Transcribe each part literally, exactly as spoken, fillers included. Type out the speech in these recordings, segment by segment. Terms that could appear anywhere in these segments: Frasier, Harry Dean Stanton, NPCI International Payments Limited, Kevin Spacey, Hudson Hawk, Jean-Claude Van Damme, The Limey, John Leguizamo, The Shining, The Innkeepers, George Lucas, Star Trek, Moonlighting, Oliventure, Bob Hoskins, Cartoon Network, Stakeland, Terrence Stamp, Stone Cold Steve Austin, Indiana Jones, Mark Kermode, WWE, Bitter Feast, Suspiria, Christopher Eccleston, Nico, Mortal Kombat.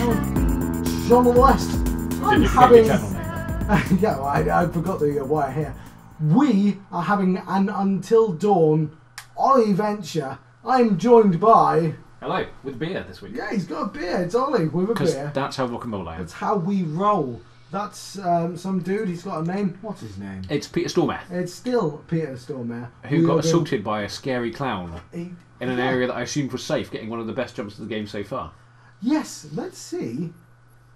Lieutenant John West. I'm having... yeah, well, I, I forgot the uh, wire here. We are having an Until Dawn Ollie venture. I am joined by... Hello, with beer this week. Yeah, he's got a beer. It's Ollie with a beer. That's how rock and roll I am. That's how we roll. That's um, some dude. He's got a name. What's his name? It's Peter Stormare. It's still Peter Stormare. Who we got assaulted been... by a scary clown he... in an yeah. area that I assumed was safe, getting one of the best jumps of the game so far. Yes, let's see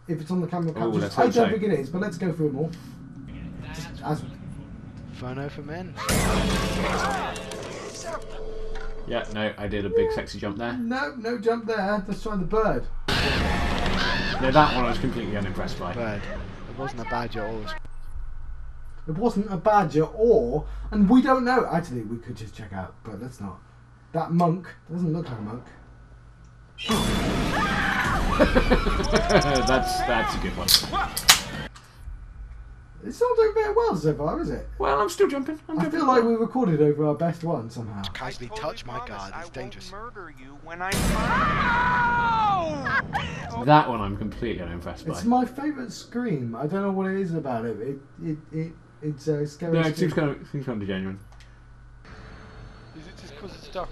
if it's on the camera. Ooh, I don't so. think it is, but let's go through them all. Just as... Phono for men. Yeah, no, I did a big sexy jump there. No, no jump there. Let's try the bird. No, that one I was completely unimpressed by. Bird. It wasn't a badger or... It wasn't a badger or... And we don't know. Actually, we could just check out, but let's not. That monk doesn't look like a monk. that's that's a good one. It's not doing very well so far, is it? Well, I'm still jumping. I'm I jumping feel like well. we recorded over our best one somehow. Casually touch my guard. It's dangerous. Murder you when I oh! That one I'm completely unimpressed by. It's my favourite scream. I don't know what it is about it. It it it it's uh, scary. No, it seems kind of seems kind of genuine. Is it just because it's stuck?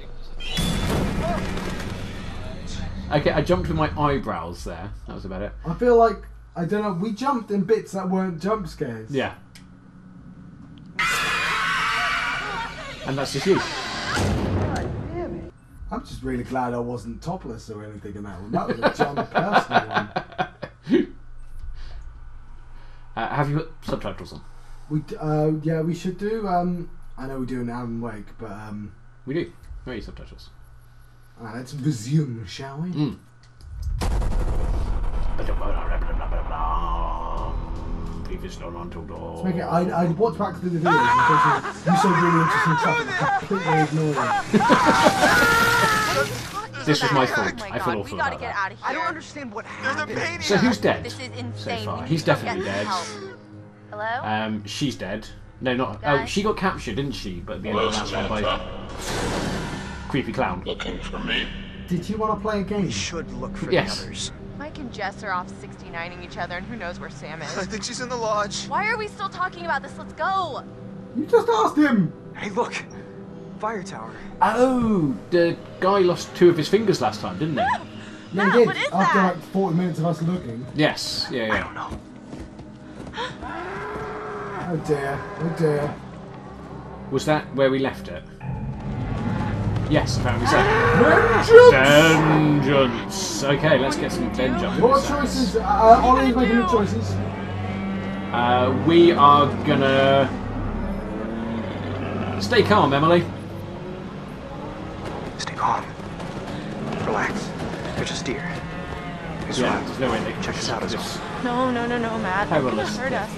Okay, I jumped with my eyebrows there. That was about it. I feel like, I don't know, we jumped in bits that weren't jump scares. Yeah. And that's just you. God damn it. I'm just really glad I wasn't topless or anything in that one. That was a John personal one. Uh, have you got subtitles on? We d uh, yeah, we should do. Um, I know we do an Alan Wake, but... Um, we do. Where are your subtitles? Uh, let's resume, shall we? Mm. Let's make it. I'd, I'd watch back through the videos and think you said really interesting stuff. Completely ignoring it. This was my fault. Oh my I feel awful about that. I don't understand what happened. So who's dead? This is insane. So far, he's definitely dead. Hello. Um, she's dead. No, not. Oh, she got captured, didn't she? But at the end of that round by. Creepy clown. Looking for me. Did you want to play a game? You should look for yes. the others. Mike and Jess are off sixty-nining each other, and who knows where Sam is. I think she's in the lodge. Why are we still talking about this? Let's go. You just asked him. Hey, look. Fire tower. Oh, the guy lost two of his fingers last time, didn't he? No, he did. What is After that? like forty minutes of us looking. Yes. Yeah, yeah. I don't know. Oh dear. Oh dear. Was that where we left it? Yes, apparently so. Vengeance! Vengeance! Okay, let's get some vengeance. What choices? Uh, Ollie's making the choices. Uh, we are gonna... Stay calm, Emily. Stay calm. Relax. They're just deer. It's yeah, right. There's no way they can check us out as well. No, no, no, no, Matt. They're gonna hurt us.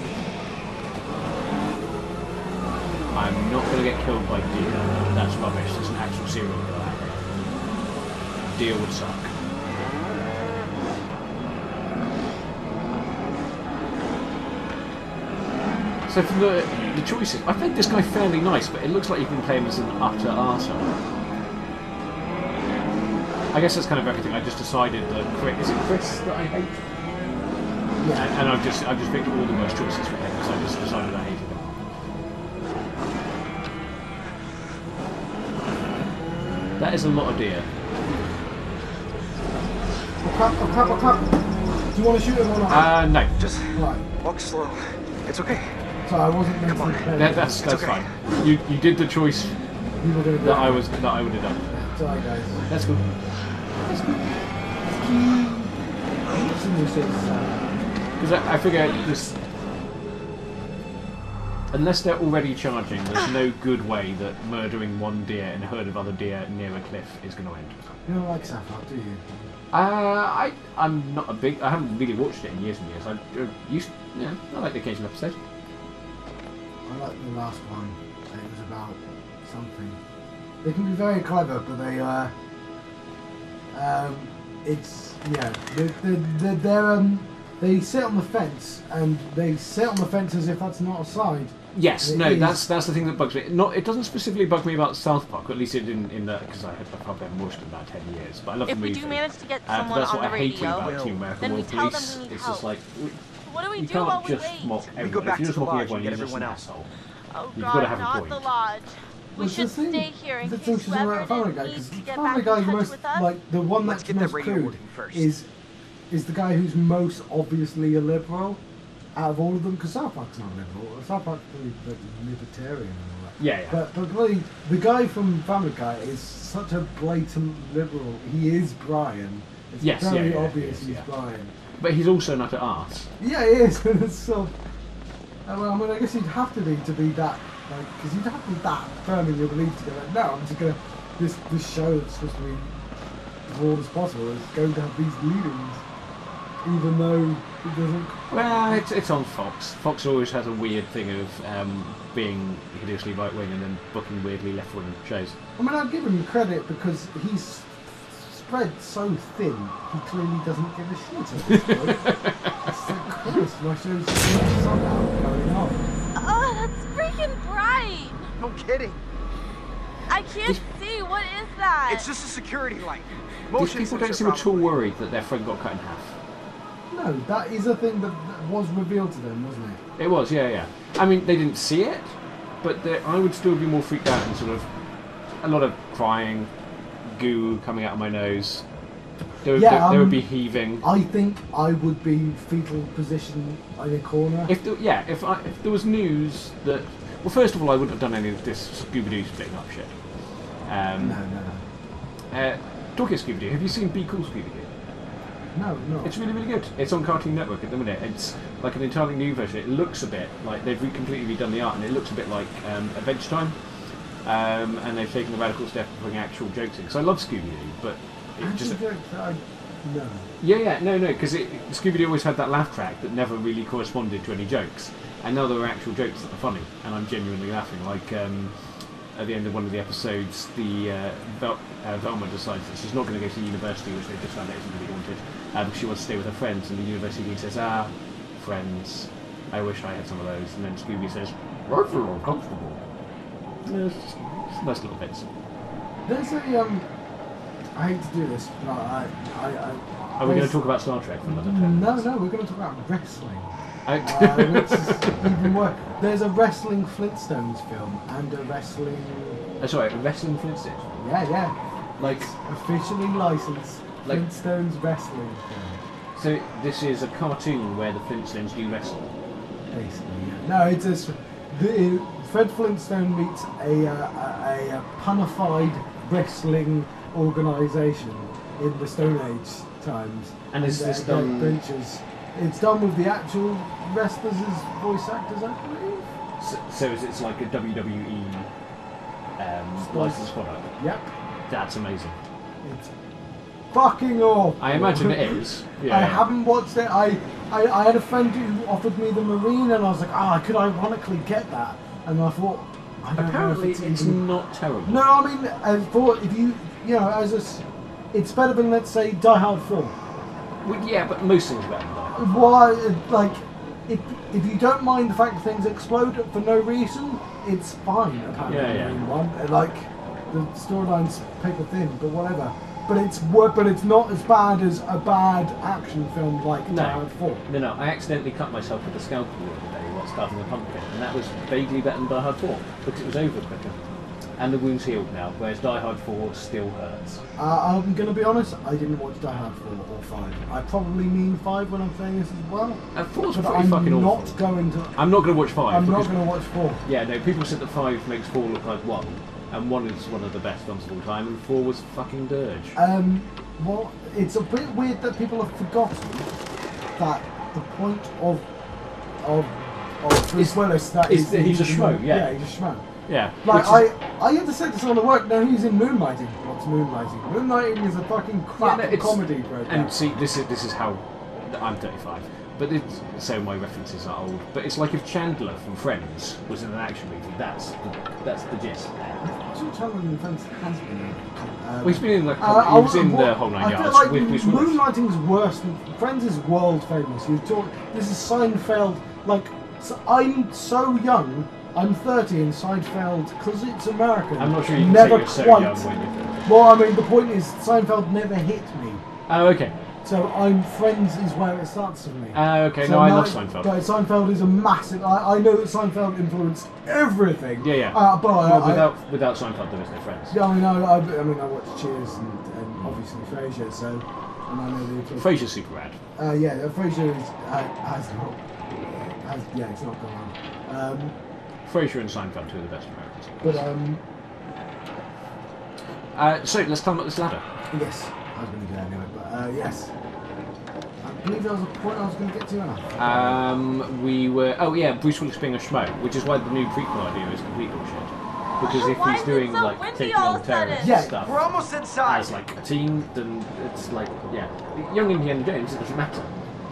I'm not going to get killed by deer. That's rubbish. There's an actual serial killer out there. Deer would suck. So from the, the choices, I think this guy fairly nice, but it looks like you can play him as an utter arsehole. I guess that's kind of everything. I just decided that Chris, is it Chris that I hate? Yeah. And, and I've just I've just picked all the worst choices for him because I just decided I hated him. That is a lot of deer. Oh crap, oh crap, oh crap. Do you want to shoot him or not? Uh, no. Just right. walk slow. It's okay. Sorry, I wasn't meant Come on. To that, that's that's okay. fine. You you did the choice that it. I was that I would have done. Sorry guys. That's good. That's good. Because I, I figure this... Unless they're already charging, there's no good way that murdering one deer and a herd of other deer near a cliff is going to end. You don't like Seinfeld, do you? Uh, I, I'm not a big... I haven't really watched it in years and years. I uh, used... Yeah, I like the occasional episode. I like the last one. It was about something. They can be very clever, but they, uh... Um, it's... Yeah. They're... they're, they're, they're um... They sit on the fence, and they sit on the fence as if that's not a side. Yes, it no, is. that's that's the thing that bugs me. Not, it doesn't specifically bug me about South Park, or at least it didn't in that, because I, I probably haven't watched it in about ten years. But I love if the movie. If we do manage to get someone uh, that's on what the I radio, about Team America, then we tell police, them we need it's help. Just like, we, what do we you do while we wait? Mock we go back to the lodge everyone, and get everyone else. Oh You've God, not point. the lodge. We well, should stay here in case whoever needs to get back in touch with us. Like the one that's most crude is is the guy who's most obviously a liberal. Out of all of them, because South Park's not liberal. South Park's really libertarian and all that. Yeah, yeah. But, but really, the guy from Family Guy is such a blatant liberal. He is Brian. It's yes, very yeah, yeah, obvious he is, he's yeah. Brian. But he's also not at arse. Yeah, he is. It's so, well, I mean, I guess you'd have to be to be that, like, because you'd have to be that firm in your belief to go, like, no, I'm just going to, this, this show that's supposed to be as old as possible is going to have these leadings. Even though it doesn't... Well, it's, it's on Fox. Fox always has a weird thing of um, being hideously right-wing and then booking weirdly left-wing shows. I mean, I'd give him credit because he's spread so thin, he clearly doesn't give a shit at this point. It's so gross, my show's somehow going on. Oh, that's freaking bright! No kidding. I can't see, what is that? It's just a security light. These people don't seem at all worried that their friend got cut in half. No, that is a thing that, that was revealed to them, wasn't it? It was, yeah, yeah. I mean, they didn't see it, but I would still be more freaked out and sort of a lot of crying, goo coming out of my nose. There would, yeah, there, um, there would be heaving. I think I would be fetal position in a corner. If the, yeah, if, I, if there was news that... Well, first of all, I wouldn't have done any of this Scooby-Doo splitting up shit. Um, no, no, no. Uh, talking of Scooby-Doo, have you seen Be Cool Scooby-Doo? No, no. It's really, really good. It's on Cartoon Network at the minute. It's like an entirely new version. It looks a bit like they've completely redone the art, and it looks a bit like um, Adventure Time. Um, and they've taken the radical step of putting actual jokes in. Because I love Scooby-Doo, but it I just think I, no. Yeah, yeah, no, no. Because Scooby-Doo always had that laugh track that never really corresponded to any jokes, and now there are actual jokes that are funny, and I'm genuinely laughing. Like um, at the end of one of the episodes, the uh, Vel uh, Velma decides that she's not going to go to university, which they just found out isn't really wanted. Um, she wants to stay with her friends, and the university dean says, "Ah, friends, I wish I had some of those." And then Scooby says, "I feel uncomfortable." Yeah, it's just, it's nice little bits. There's a um, I hate to do this, but I, I, I. Are we going to talk about Star Trek for another time? No, no, we're going to talk about wrestling. uh, which is even worse. There's a wrestling Flintstones film and a wrestling. Oh, sorry, a wrestling Flintstones. Yeah, yeah. Like it's officially licensed. Like, Flintstones wrestling film. So this is a cartoon where the Flintstones do wrestle? Basically, yeah. No, it's a... The, Fred Flintstone meets a, uh, a, a punified wrestling organisation in the Stone Age times. And is and, this uh, done... Benches. It's done with the actual wrestlers as voice actors, I believe. So, so is it's like a W W E um, licensed product? Yep. That's amazing. It's fucking awful. I imagine it is. Yeah. I haven't watched it. I, I I had a friend who offered me The Marine, and I was like, ah, oh, could ironically get that? And I thought, I don't apparently know if it's, it's even... not terrible. No, I mean, I thought if you you know, as a, it's better than, let's say, Die Hard four. Well, yeah, but most things are better than Die Hard. Well, like if if you don't mind the fact that things explode for no reason, it's fine. Apparently, yeah, yeah. Marine one. Like the storyline's paper thin, but whatever. But it's but it's not as bad as a bad action film like no. Die Hard four. No, no, I accidentally cut myself with a scalpel the other day while starting a pumpkin, and that was vaguely better than Die Hard four because it was over quicker, and the wound's healed now. Whereas Die Hard four still hurts. Uh, I'm going to be honest. I didn't watch Die Hard four or five. I probably mean five when I'm saying this as well. And four's pretty I'm fucking awful. I'm not going to. I'm not going to watch five. I'm not going to watch four. Yeah, no. People said that five makes four look like one. And one is one of the best films of all time, and four was fucking dirge. Um, well, it's a bit weird that people have forgotten that the point of of of Bruce Willis that is that he's a schmo. Yeah, yeah, he's a schmo. Yeah. Like I, is... I had to say this on the work. Now he's in Moonlighting. What's Moonlighting? Moonlighting is a fucking crap yeah, no, comedy program. And see, this is this is how I'm thirty-five. But it's, so my references are old. But it's like if Chandler from Friends was in an action movie. That's the, that's the gist. Chandler from Friends has been in. Um, well, he's been in the, uh, he was in what, the whole nine I yards. I feel like Moonlighting's worse than Friends is world famous. You talk. This is Seinfeld. Like so I'm so young I'm thirty and Seinfeld, because it's American, I'm not sure you can never say quite. So well, I mean, the point is, Seinfeld never hit me. Oh, okay. So I'm Friends is where it starts for me. Oh, uh, okay. So no, I love Seinfeld. Like, Seinfeld is a massive. I, I know that Seinfeld influenced everything. Yeah, yeah. Uh, but well, I, without I, without Seinfeld, there is no Friends. Yeah, I know. I, I mean, I watch Cheers and, and obviously Frasier. So and I know the Frasier's super rad. Uh, yeah, Frasier is, uh, has not. Has, yeah, it's not gone on. Um, Frasier and Seinfeld, two of the best Americans. But um. Uh, so let's climb up this ladder. Yes, I was going to do that anyway. But uh, yes. I believe there was a point I was going to get to, and Um, we were. Oh yeah, Bruce Willis being a schmo, which is why the new prequel idea is complete bullshit. Because if why he's doing so like taking on terrorists yeah, and stuff, we're almost inside. As like a teen, then it's like yeah, young Indiana Jones. It doesn't matter.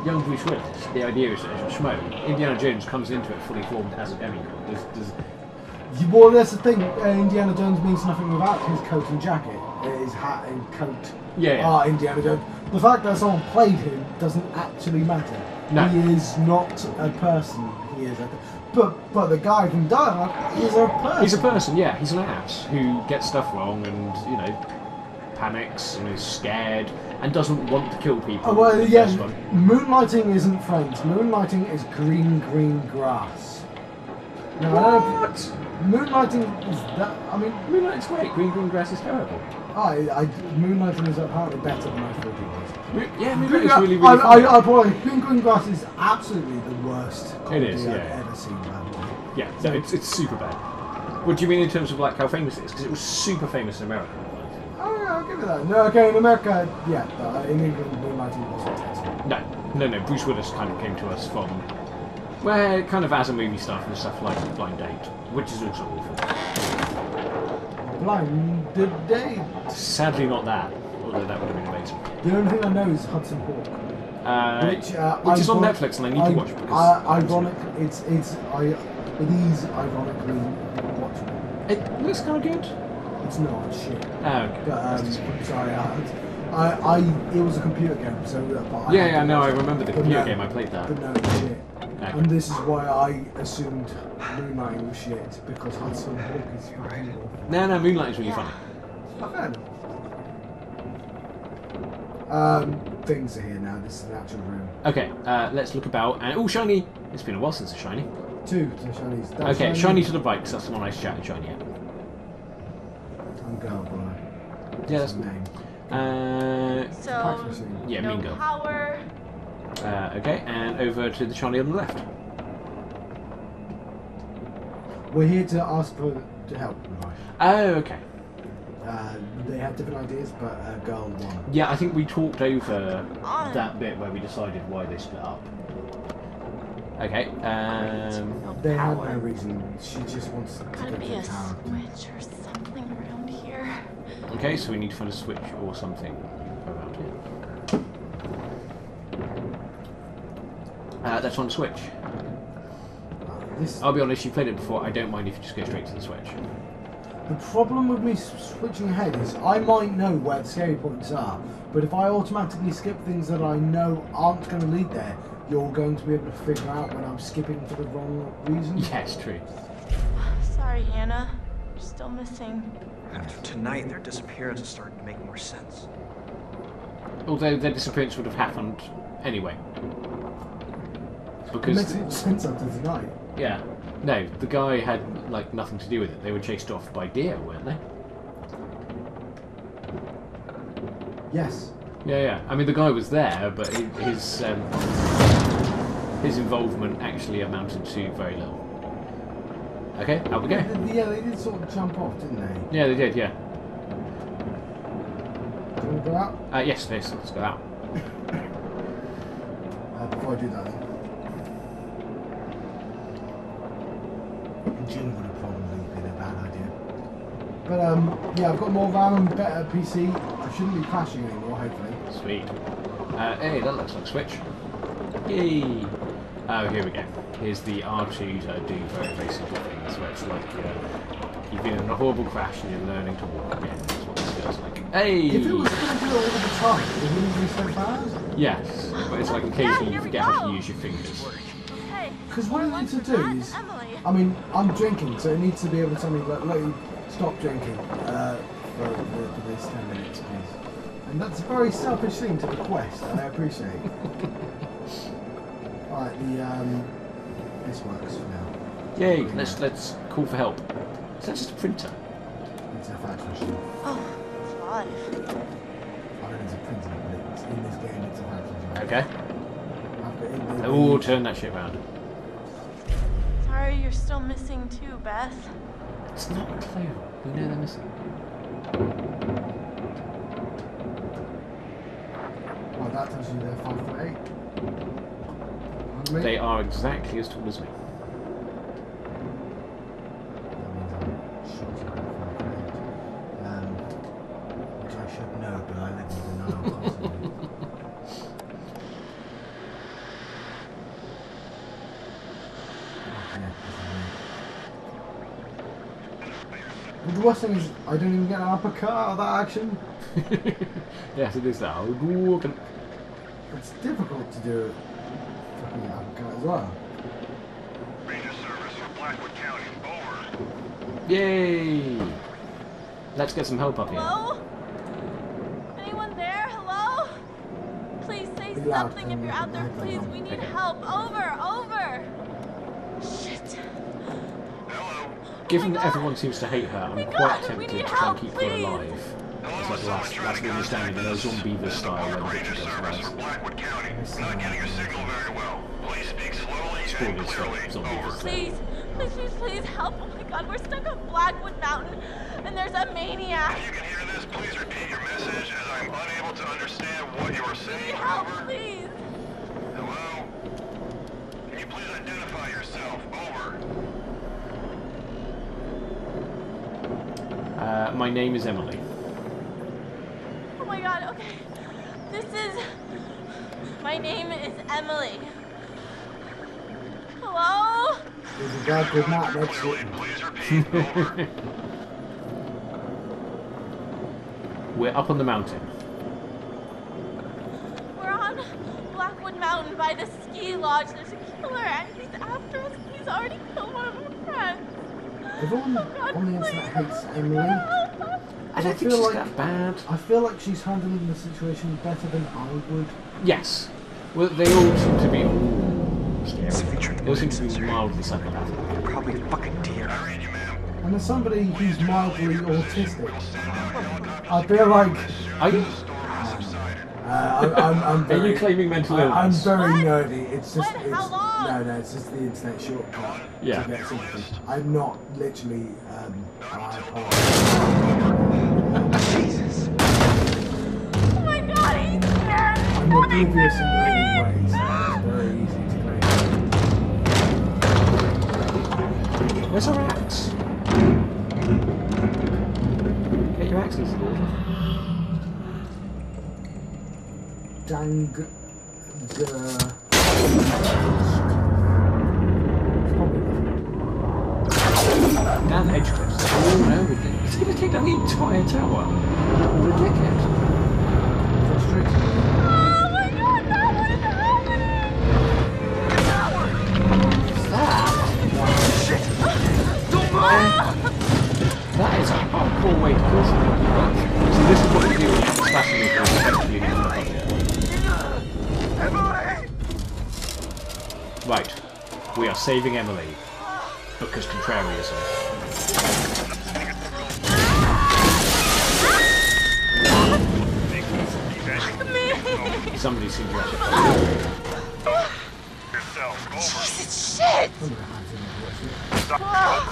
Young Bruce Willis. The idea is that it's a schmo. Indiana Jones comes into it fully formed as a demigod. There's, there's Well, that's the thing. Uh, Indiana Jones means nothing without his coat and jacket, his hat and coat. Yeah. Are yeah. Indiana Jones. The fact that someone played him doesn't actually matter. No. He is not a person. He is a. But but the guy from Die Hard is a person. He's a person. Yeah. He's an ass who gets stuff wrong and you know panics and is scared and doesn't want to kill people. Oh well, yeah. Moonlighting isn't Friends. Moonlighting is green, green grass. Now, what? Moonlighting is that. I mean, Moonlighting's great. Green green grass is terrible. I, I Moonlighting is apparently better than I thought it was. Yeah, Moonlighting's really really. I, I, I probably Green Green Grass is absolutely the worst comedy it is, yeah. I've ever seen. Yeah, no, it's it's super bad. What do you mean in terms of like how famous it is? Because it was super famous in America. Oh yeah, I'll give you that. No, okay, in America, yeah, uh, in England, Moonlighting wasn't terrible. No, no, no. Bruce Willis kind of came to us from. Well, kind of as a movie stuff and stuff like Blind Date, which is also awful. Blind Date? Sadly not that, although that would have been amazing. The only thing I know is Hudson Hawk. Uh, which uh, which is on Netflix and I need I, to watch because... Uh, ironic, it's, it's, I, it is ironically watchable. It looks kind of good. It's not shit. Oh, okay. But, um, sorry, I... I, I, it was a computer game, so... But yeah, I yeah, no, I remember the computer no, game, I played that. But no, it's shit. Okay. And this is why I assumed Moonlighting was shit, because Hudson Hawk is great. No, no, Moonlighting's really funny. Not bad. Um, things are here now, this is an actual room. Okay, uh, let's look about, and... Oh, shiny! It's been a while since a shiny. Two to shinies. That okay, shiny, shiny to the right, because that's the one I shouted shiny at. I'm going by... Yeah, that's... name. Uh, so, yeah, no mean girl. Power. Uh, okay, and over to the shiny on the left. We're here to ask for to help. Oh, okay. Uh, they had different ideas, but uh, girl won. Yeah, I think we talked over that bit where we decided why they split up. Okay. Um, they had no reason. She just wants to get the tower. Okay, so we need to find a switch or something around here. Uh, that's on switch. This I'll be honest, you played it before, I don't mind if you just go straight to the switch. The problem with me switching ahead is I might know where the scary points are, but if I automatically skip things that I know aren't going to lead there, you're going to be able to figure out when I'm skipping for the wrong reason. Yes, true. Sorry, Hannah. You're still missing. After tonight, their disappearance is starting to make more sense. Although their disappearance would have happened anyway. Because it makes more sense after tonight. Yeah. No, the guy had like nothing to do with it. They were chased off by deer, weren't they? Yes. Yeah, yeah. I mean, the guy was there, but his um, his involvement actually amounted to very little. Okay, out we go. Yeah, they did sort of jump off, didn't they? Yeah, they did, yeah. Do you want to go out? Uh, yes, yes, let's go out. uh, before I do that, then. June would have probably been a bad idea. But, um, yeah, I've got more RAM and better P C. I shouldn't be crashing anymore, hopefully. Sweet. Uh, hey, that looks like a switch. Yay! Oh, here we go. Here's the R two to do very, very simple things where it's like you know, you've been in a horrible crash and you're learning to walk again. That's what this feels like. Hey! If it was going to do all the time, it wouldn't be so bad. Yes, but it's like occasionally yeah, you forget go. how to use your fingers. Hey. Because what I need to do is, I mean, I'm drinking, so I need to be able to tell me, like, look, stop drinking uh, for, for, for this ten minutes, please. And that's a very selfish thing to request, and I appreciate it. Alright, the, um, this works for now. Yay, yeah. let's, let's call for help. Is that just a printer? It's a fax machine. Oh, God. I don't know it's a printer, but it's in this game, it's a fax machine. Okay. Oh, turn that shit around. Sorry, you're still missing too, Beth. It's not a clue. We know they're missing. Well, that tells you they're five foot eight. They me. are exactly as tall as me. Worst thing is, I don't even get an uppercut out of that action. Yes, it is that. It's difficult to do a fucking uppercut as well. Ranger service for Blackwood County. Over. Yay! Let's get some help up here. Hello? Anyone there? Hello? Please say Be something if you're out there. Please, we need okay. help. Over, over. Shit. Given that everyone seems to hate her, I'm quite tempted to try and keep her alive. It's like last, last the understanding in a zombie style where Ranger service for Blackwood County. Not getting a signal very well. Please speak slowly and clearly. Please, please, please, please help. Oh my God, we're stuck on Blackwood Mountain and there's a maniac. If you can hear this, please repeat your message as I'm unable to understand what you are saying. Please help, please. Hello? Can you please identify yourself? Over. Uh, my name is Emily. Oh my God, okay. This is... My name is Emily. Hello? There's a guy called Matt, that's it. We're up on the mountain. We're on Blackwood Mountain by the ski lodge. There's a killer and he's after us. He's already killed one of our friends. Everyone oh God, on the internet hates Emily. I don't I feel think she's like, that bad. I feel like she's handling the situation better than I would. Yes. Well, they all seem to be all scary. They all seem to be mildly psychopathic. Probably fucking deer. And as somebody who's mildly autistic, I feel like... Are you... Uh, I, I'm, I'm very, Are you claiming mental illness? I, I'm very what? nerdy. It's just... When, it's, No, no, it's just the internet shortcut. Yeah. To get something. I'm not literally. Um, Jesus. Oh my God, he's scared. I'm not oblivious in any way, so it's very easy to play. Where's our axe? Get your axes. Dang. The. Down the edge cliffs, all over it. It's going to take down the entire tower. What a dickhead. Oh my God, that was happening! The tower! What's that? Oh, shit! Don't move! That is a hardcore way to kill something. So this is what we do when you're slashing me from eventually getting the bucket. Emily! Right, we are saving Emily. Because contrarianism. Somebody seems to yourself. Jesus shit! Ah!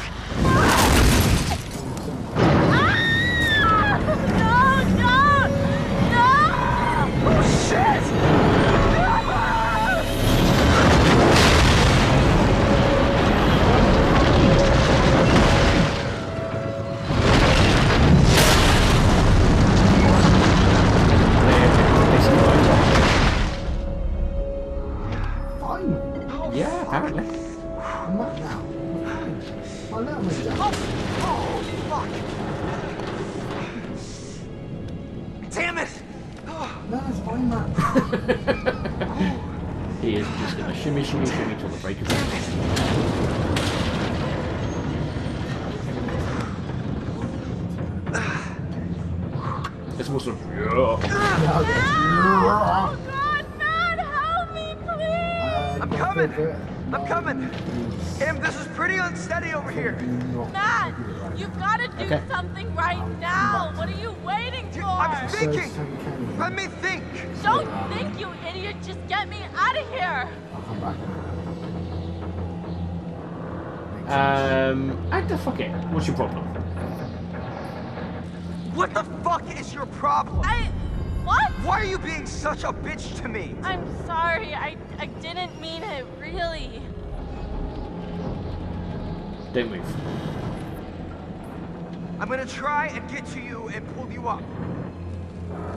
No, no, no! Oh shit! shimmy, shimmy, shimmy till the break of dawn. It's more sort of. No! Oh God, Dad, help me, please! I'm coming! I'm coming! Em, this is pretty unsteady over here. Dad, you've got to do okay. something right now. What are you waiting for? I'm thinking. Let me think. Don't think, you idiot. Just get me out of here. I'll come back. Um, act the fuck it. What's your problem? What the fuck is your problem? I. What? Why are you being such a bitch to me? I'm sorry. I I didn't mean it, really. Don't move. I'm gonna try and get to you and pull you up.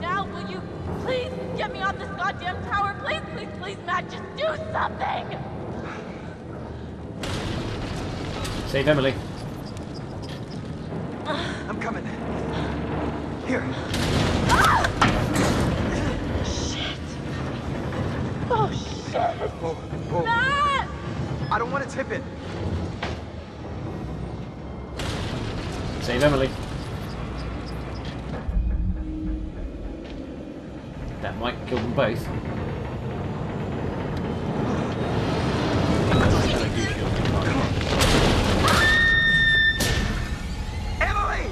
Now, will you please get me off this goddamn tower? Please, please, please, Matt, just do something! Save Emily. I'm coming. Here. Ah! Shit. Oh, shit. Oh, oh. Matt! I don't want to tip it. Save Emily. That might kill them both. Emily!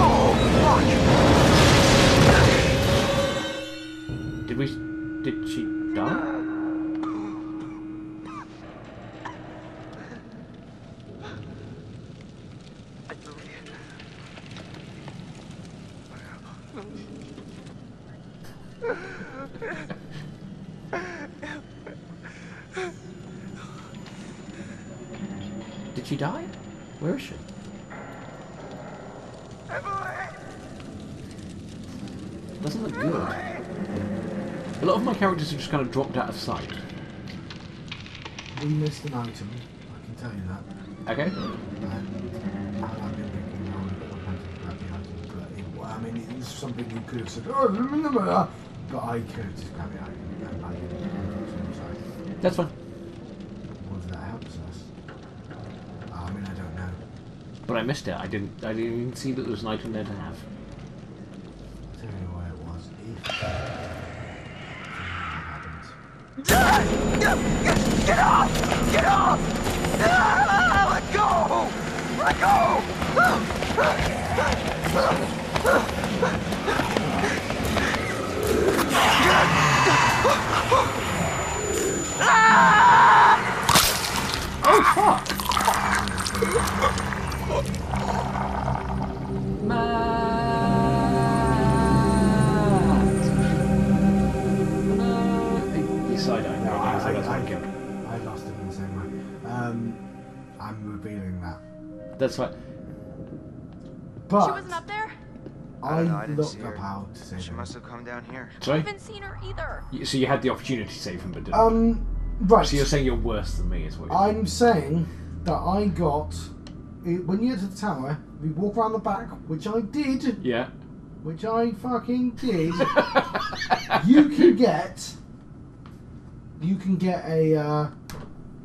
Oh, fuck! Did we... Did she die? She died? Where is she? Doesn't look good. A lot of my characters have just kind of dropped out of sight. We missed an item, I can tell you that. Okay. And I've been thinking about the item, but I mean, it's something you could have said, oh, remember that! But I could have just grabbed the item. I didn't. Sorry. That's fine. But I missed it. I didn't. I didn't even see that there was an item there to have. I don't know where it was. If get off! Get off! Let go! Let go! Oh fuck! That's right. But she wasn't up there? I, I didn't looked see her. Up out to save She her. Must have come down here. Sorry? I haven't seen her either. You, so you had the opportunity to save him, but didn't. Um, right. So you're saying you're worse than me, is what you're saying? I'm saying that I got. It, when you get to the tower, we walk around the back, which I did. Yeah. Which I fucking did. You can get. You can get a. Uh,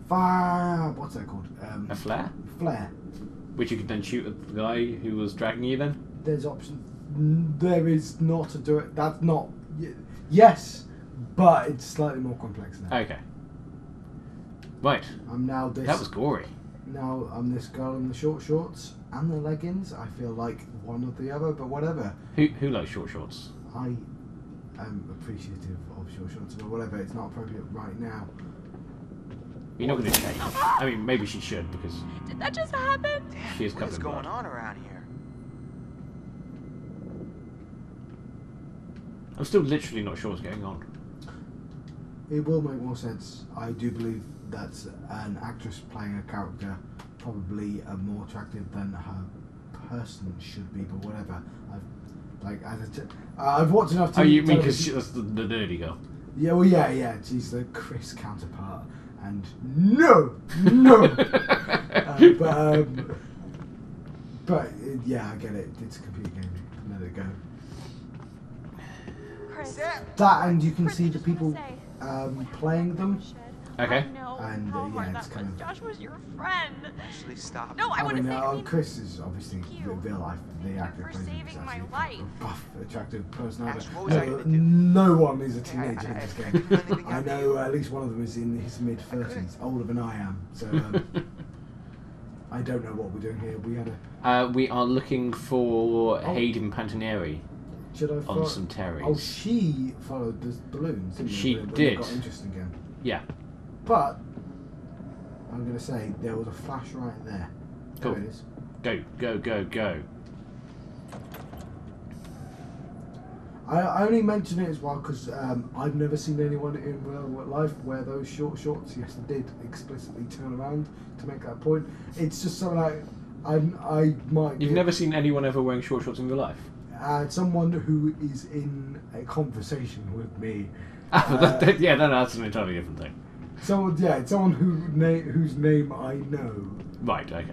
fire. What's that called? Um, a flare? Flare. Which you could then shoot at the guy who was dragging you then? There's options. There is not to do it. That's not... Yes, but it's slightly more complex now. Okay. Right. I'm now this... That was gory. Now I'm this girl in the short shorts and the leggings. I feel like one or the other, but whatever. Who, who likes short shorts? I am appreciative of short shorts, but whatever. It's not appropriate right now. You're not going to change. I mean, maybe she should, because... Did that just happen? She is covered. What's going on around here? I'm still literally not sure what's going on. It will make more sense. I do believe that's an actress playing a character probably uh, more attractive than her person should be, but whatever. I've, like, as a t uh, I've watched enough... T oh, you mean because that's the, the nerdy girl? Yeah, well, yeah, yeah. She's the Chris counterpart. And no, no. uh, but um, but yeah, I get it. It's a computer game. Let it go. that, and you can see the people um, playing them. Okay. And uh, yeah, it's kind of. Josh was your friend. Actually, stop. No, I, I wouldn't. Mean, uh, Chris is obviously real life. The actor plays him. He's actually a buff, attractive personality. No, no one is a teenager in this game. I know at least one of them is in his mid thirties, older than I am. So um, I don't know what we're doing here. We had a. Uh, we are looking for oh. Hayden Panettiere. Should I follow? On some terries. Oh, she followed the balloons. Didn't she when did. It got interesting again. Yeah. But I'm gonna say there was a flash right there. Cool. There it is. Go, go, go, go. I, I only mention it as well because um, I've never seen anyone in real life wear those short shorts. Yes, I did explicitly turn around to make that point. It's just something like I, I might. You've never seen anyone ever wearing short shorts in real life. Uh, someone who is in a conversation with me. uh, yeah, no, no, that's an entirely different thing. Someone, yeah, it's someone who na whose name I know. Right. Okay.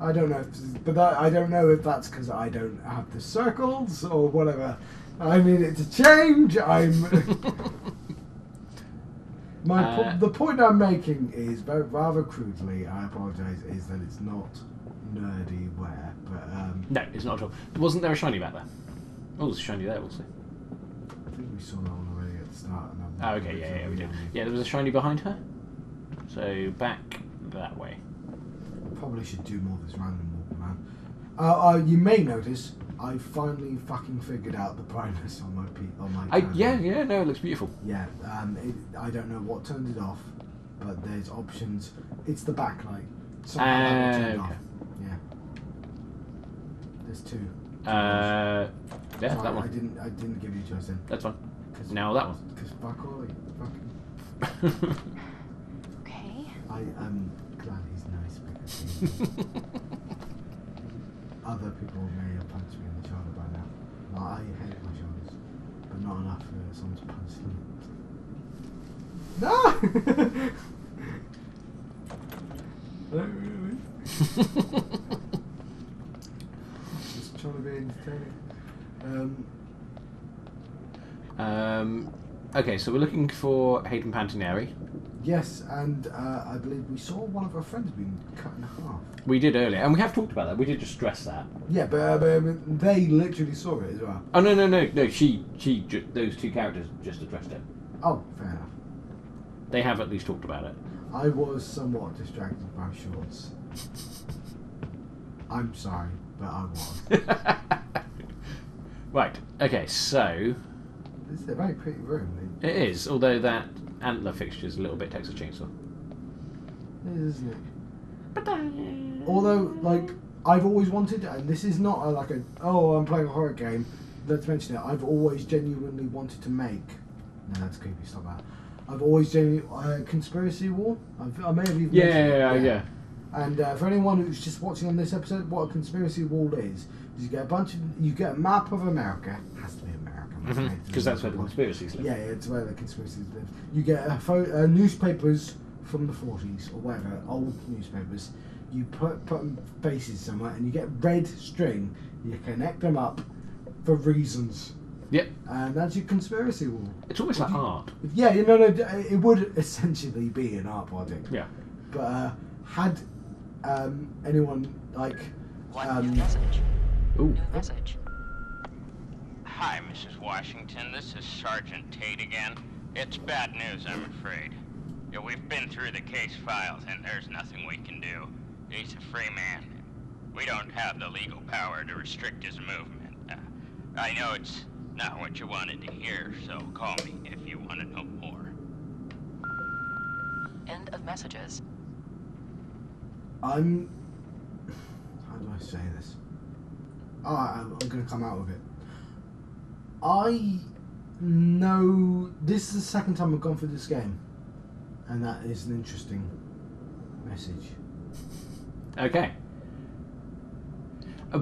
I don't know, if, but that, I don't know if that's because I don't have the circles or whatever. I mean, it's a change. I'm. My uh, po the point I'm making is very rather crudely. I apologise. Is that it's not nerdy wear, but um, no, it's not at all. Wasn't there a shiny back there? Oh, there's a shiny there also. I think we saw that one already at the start. And Oh, okay, yeah, yeah, we did. Yeah, there was a shiny behind her. So, back that way. Probably should do more of this random walk around. Uh, uh, you may notice, I finally fucking figured out the brightness on my... On my I, yeah, yeah, no, it looks beautiful. Yeah, um, it, I don't know what turned it off, but there's options. It's the backlight. Something uh, turned okay. off. Yeah. There's two. two uh, yeah, Sorry, that one. I didn't, I didn't give you a choice then. That's fine. Now that one. Because fuck all you fucking. Okay. I am glad he's nice because other people may have punched me in the shoulder by now. Well, I hate my shoulders, but not enough for someone to punch them. No. Don't really. Just trying to be entertaining. Um. Um, okay, so we're looking for Hayden Panettiere. Yes, and uh, I believe we saw one of our friends being cut in half. We did earlier, and we have talked about that. We did just stress that. Yeah, but, uh, but um, they literally saw it as well. Oh no no no no! She she ju those two characters just addressed it. Oh, fair enough. They have at least talked about it. I was somewhat distracted by shorts. I'm sorry, but I was. Right. Okay. So. It's a very pretty room. It is, although that antler fixture is a little bit Texas Chainsaw. It is, isn't it? Although, like, I've always wanted, and this is not a, like a, oh, I'm playing a horror game, let's mention it, I've always genuinely wanted to make, no, that's creepy, stop that. I've always genuinely, uh, Conspiracy War? I've, I may have even yeah, mentioned yeah, it. Yeah, yeah, yeah. And uh, for anyone who's just watching on this episode, what a Conspiracy War is, is you get a bunch of, you get a map of America, has to be America. Because mm-hmm. that's where the conspiracies live. Yeah, yeah, it's where the conspiracies live. You get a photo, uh, newspapers from the forties or whatever, old newspapers. You put put faces somewhere, and you get red string. You connect them up for reasons. Yep. And that's your conspiracy wall. It's almost like you, art. Yeah, you know, no, it would essentially be an art project. Yeah. But uh, had um, anyone like um, message. Ooh. New message. Hi, Missus Washington. This is Sergeant Tate again. It's bad news, I'm afraid. Yeah, we've been through the case files, and there's nothing we can do. He's a free man. We don't have the legal power to restrict his movement. Uh, I know it's not what you wanted to hear, so call me if you want to know more. End of messages. I'm... How do I say this? Oh, I'm, I'm going to come out with it. I know this is the second time I've gone through this game, and that is an interesting message. Okay.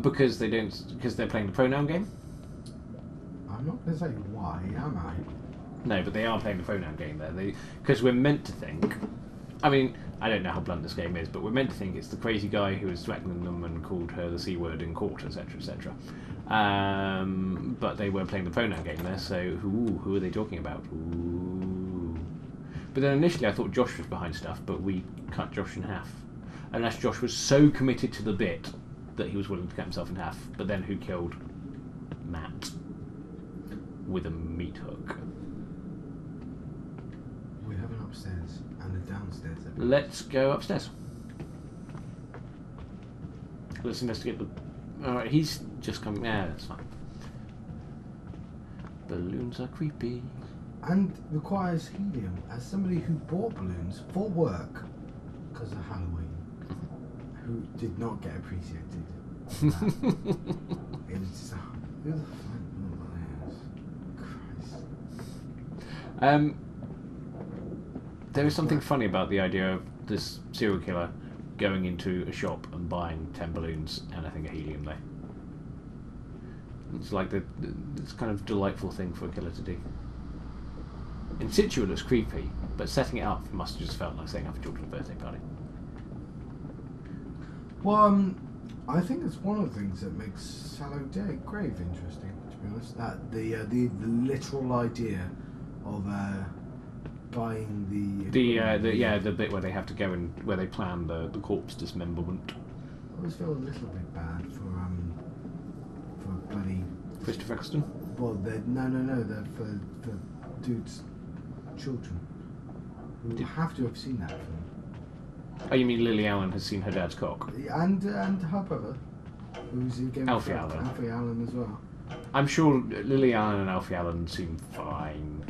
Because they don't, because they're playing the pronoun game. I'm not going to say why, am I? No, but they are playing the pronoun game there. They because we're meant to think. I mean, I don't know how blunt this game is, but we're meant to think it's the crazy guy who was threatening them and called her the C word in court, etc, et cetera. Um, but they were playing the pronoun game there, so ooh, who are they talking about? Ooh. But then initially I thought Josh was behind stuff, but we cut Josh in half. Unless Josh was so committed to the bit that he was willing to cut himself in half. But then who killed Matt? With a meat hook. We have an upstairs and a downstairs. Let's go upstairs. Let's investigate the... Alright, he's just coming. Yeah, that's fine. Balloons are creepy. And requires helium, as somebody who bought balloons for work because of Halloween, who did not get appreciated. It was just a, it was a Christ. Um, there is something funny about the idea of this serial killer going into a shop and buying ten balloons and I think a helium there. It's like the, the it's kind of delightful thing for a killer to do. In situ it looks creepy, but setting it up must have just felt like setting up a children's birthday party. Well, um, I think that's one of the things that makes Sallow Day Grave interesting, to be honest. That the uh, the, the literal idea of uh, buying the the, uh, the yeah the bit where they have to go and where they plan the the corpse dismemberment. I always feel a little bit bad for um for bloody Christopher Eccleston. Well, they're, no no no they're for for dudes. Children who Did have to have seen that film. Oh, you mean Lily Allen has seen her dad's cock? And uh, and her brother, who's in Game Alfie of Allen. Alfie Allen as well. I'm sure Lily Allen and Alfie Allen seem fine.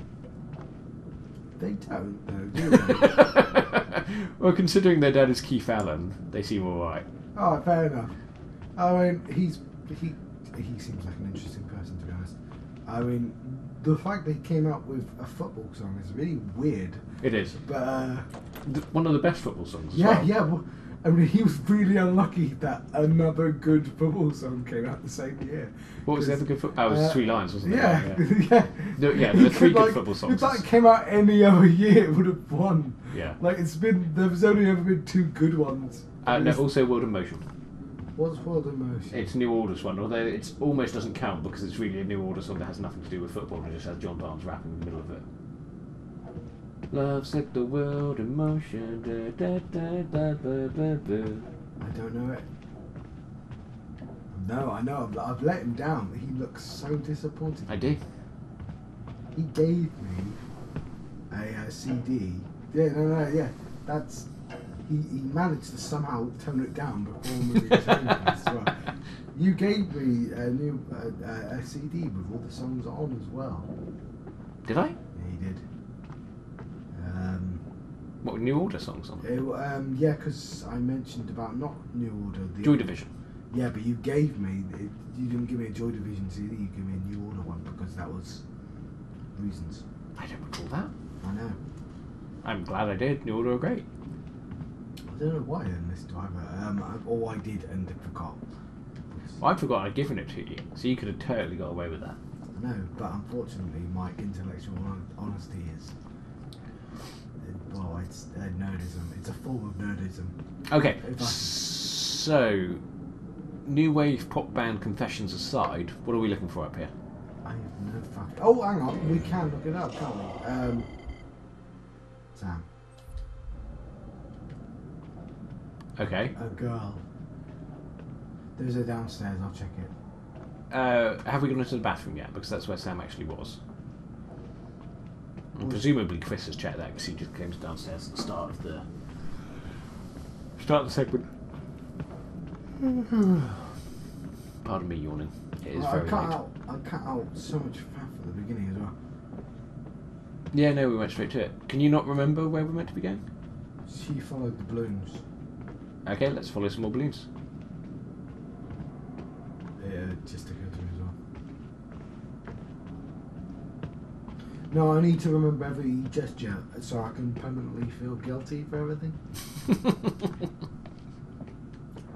They don't, though, do they? Well, considering their dad is Keith Allen, they seem all right. Oh, fair enough. I mean, he's he he seems like an interesting person, to be honest. I mean. The fact they came out with a football song is really weird. It is. But uh, one of the best football songs as yeah, well. Yeah, well, I mean, he was really unlucky that another good football song came out the same year. What was the other good football song? Oh, it was uh, Three Lions, wasn't it? Yeah. Yeah, yeah. No, yeah there were three could, good like, football songs. If that came out any other year, it would have won. Yeah. Like, it's been, there's only ever been two good ones. Uh, no, also World in Motion. What's World in Motion? It's New Order's one, although it almost doesn't count because it's really a New Order song that has nothing to do with football and it just has John Barnes rapping in the middle of it. Love set the world in motion. Da, da, da, da, da, da, da. I don't know it. No, I know. I've, I've let him down. He looks so disappointed. I did. He gave me a uh, C D. Yeah, no, no, yeah. That's... He, he managed to somehow tone it down before moving to well. You gave me a new uh, a C D with all the songs on as well. Did I? Yeah, you did. Um, what, New Order songs on? It, um, yeah, because I mentioned about not New Order. The Joy order. Division. Yeah, but you gave me, it, you didn't give me a Joy Division C D, you gave me a New Order one because that was reasons. I don't recall that. I know. I'm glad I did. New Order are great. I don't know why I didn't listen to either. Um, or I did and forgot. Well, I forgot I'd given it to you, so you could have totally got away with that. I know, but unfortunately, my intellectual honesty is. Well, it's uh, nerdism. It's a form of nerdism. Okay. So, new wave pop band confessions aside, what are we looking for up here? I have no fucking. Oh, hang on. We can look it up, can't we? Um, Sam. Okay. A girl. There's a downstairs, I'll check it. Uh, have we gone into the bathroom yet? Because that's where Sam actually was. And presumably Chris has checked that because he just came downstairs at the start of the... Start of the segment. Pardon me yawning. It is well, very I cut late. Out, I cut out so much fat at the beginning as well. Yeah, no, we went straight to it. Can you not remember where we meant to be going? She followed the balloons. Okay, let's follow some more balloons. Yeah, just to go through as well. No, I need to remember every gesture so I can permanently feel guilty for everything. I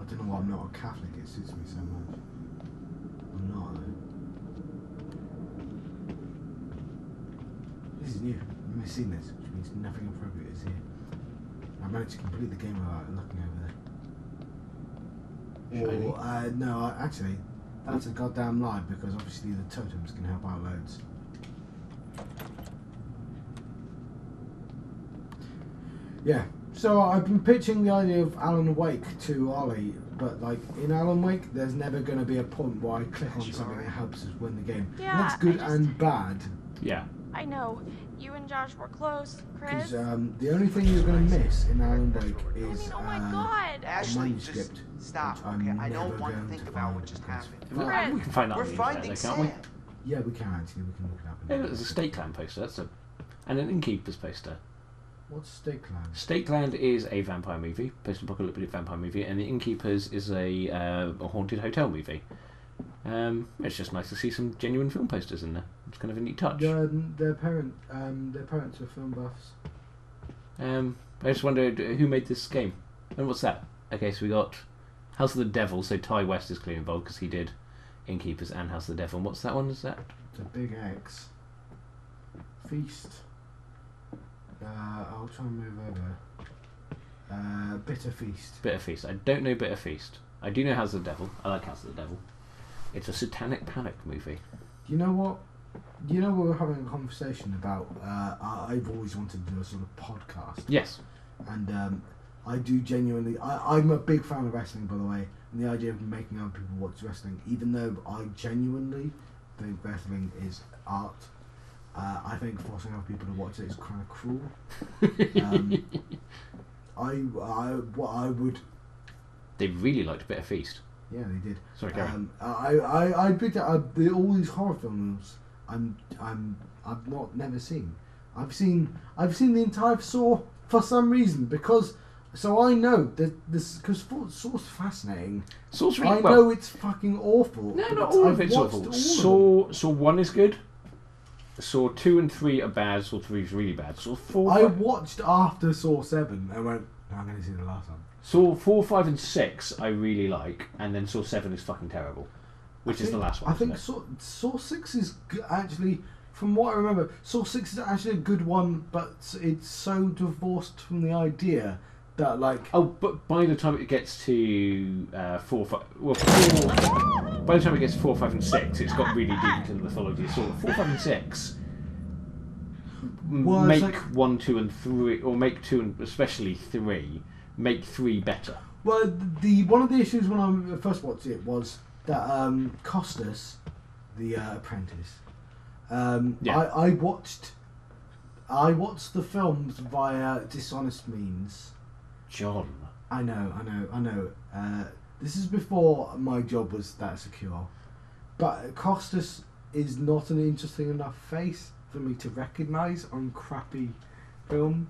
don't know why I'm not a Catholic, it suits me so much. I'm not, though. This is new. You've never seen this, which means nothing appropriate is here. I managed to complete the game without knocking over there. Or, uh, no, actually, that's a goddamn lie, because obviously the totems can help out loads. Yeah, so I've been pitching the idea of Alan Wake to Ollie, but like in Alan Wake, there's never going to be a point where I click on something that helps us win the game. Yeah, and that's good just, and bad. Yeah. I know. You and Josh were close, Chris. Because um, the only thing you're going to miss in Alan Wake is I mean, oh my God. Uh, Ashley, just stop. Okay, I don't want to think about what just happened. Well, Chris, we can find that we're on the internet, can't Sam. we? Yeah, we can actually. We can look it up. Yeah, there's a State Clan poster. That's a and an Innkeepers poster. What's Stakeland? Stakeland is a vampire movie, post-apocalyptic vampire movie, and The Innkeepers is a, uh, a haunted hotel movie. Um, it's just nice to see some genuine film posters in there. It's kind of a neat touch. Yeah, their parent, um, their parents are film buffs. Um, I just wondered who made this game, and what's that? Okay, so we got House of the Devil. So Ty West is clearly involved because he did Innkeepers and House of the Devil. And what's that one? Is that the Big X Feast? Uh, I'll try and move over. Uh, Bitter Feast. Bitter Feast. I don't know Bitter Feast. I do know House of the Devil. I like House of the Devil. It's a satanic panic movie. You know what? You know we were having a conversation about. Uh, I've always wanted to do a sort of podcast. Yes. And um, I do genuinely. I, I'm a big fan of wrestling, by the way. And the idea of making other people watch wrestling, even though I genuinely think wrestling is art. Uh, I think forcing other people to watch it is kind of cruel. Um, I, I, what I would. They really liked Bitter Feast. Yeah, they did. Sorry, Gary. Um, I, I, I, bit, I, the, all these horror films, I'm, I'm, I've not never seen. I've seen, I've seen the entire Saw for some reason because. So I know that this because Saw's fascinating. Saw's really I well, know it's fucking awful. No, not all I've of it's awful. All Saw, of Saw one is good. Saw two and three are bad. Saw three is really bad. Saw four. I watched after Saw seven and went, no, I'm going to see the last one. Saw four, five, and six I really like, and then Saw seven is fucking terrible, which think, is the last one. I think Saw Saw six is actually, from what I remember, Saw six is actually a good one, but it's so divorced from the idea that like oh, but by the time it gets to uh, four, five, well, four. By the time it gets to four, five, and six, it's got really deep into the mythology. So four, five, and six well, make like, one, two, and three, or make two and especially three, make three better. Well, the one of the issues when I first watched it was that um, Costas, the uh, apprentice, um, yeah. I, I watched, I watched the films via dishonest means. John. I know, I know, I know. Uh, This is before my job was that secure. But Costas is not an interesting enough face for me to recognise on crappy film.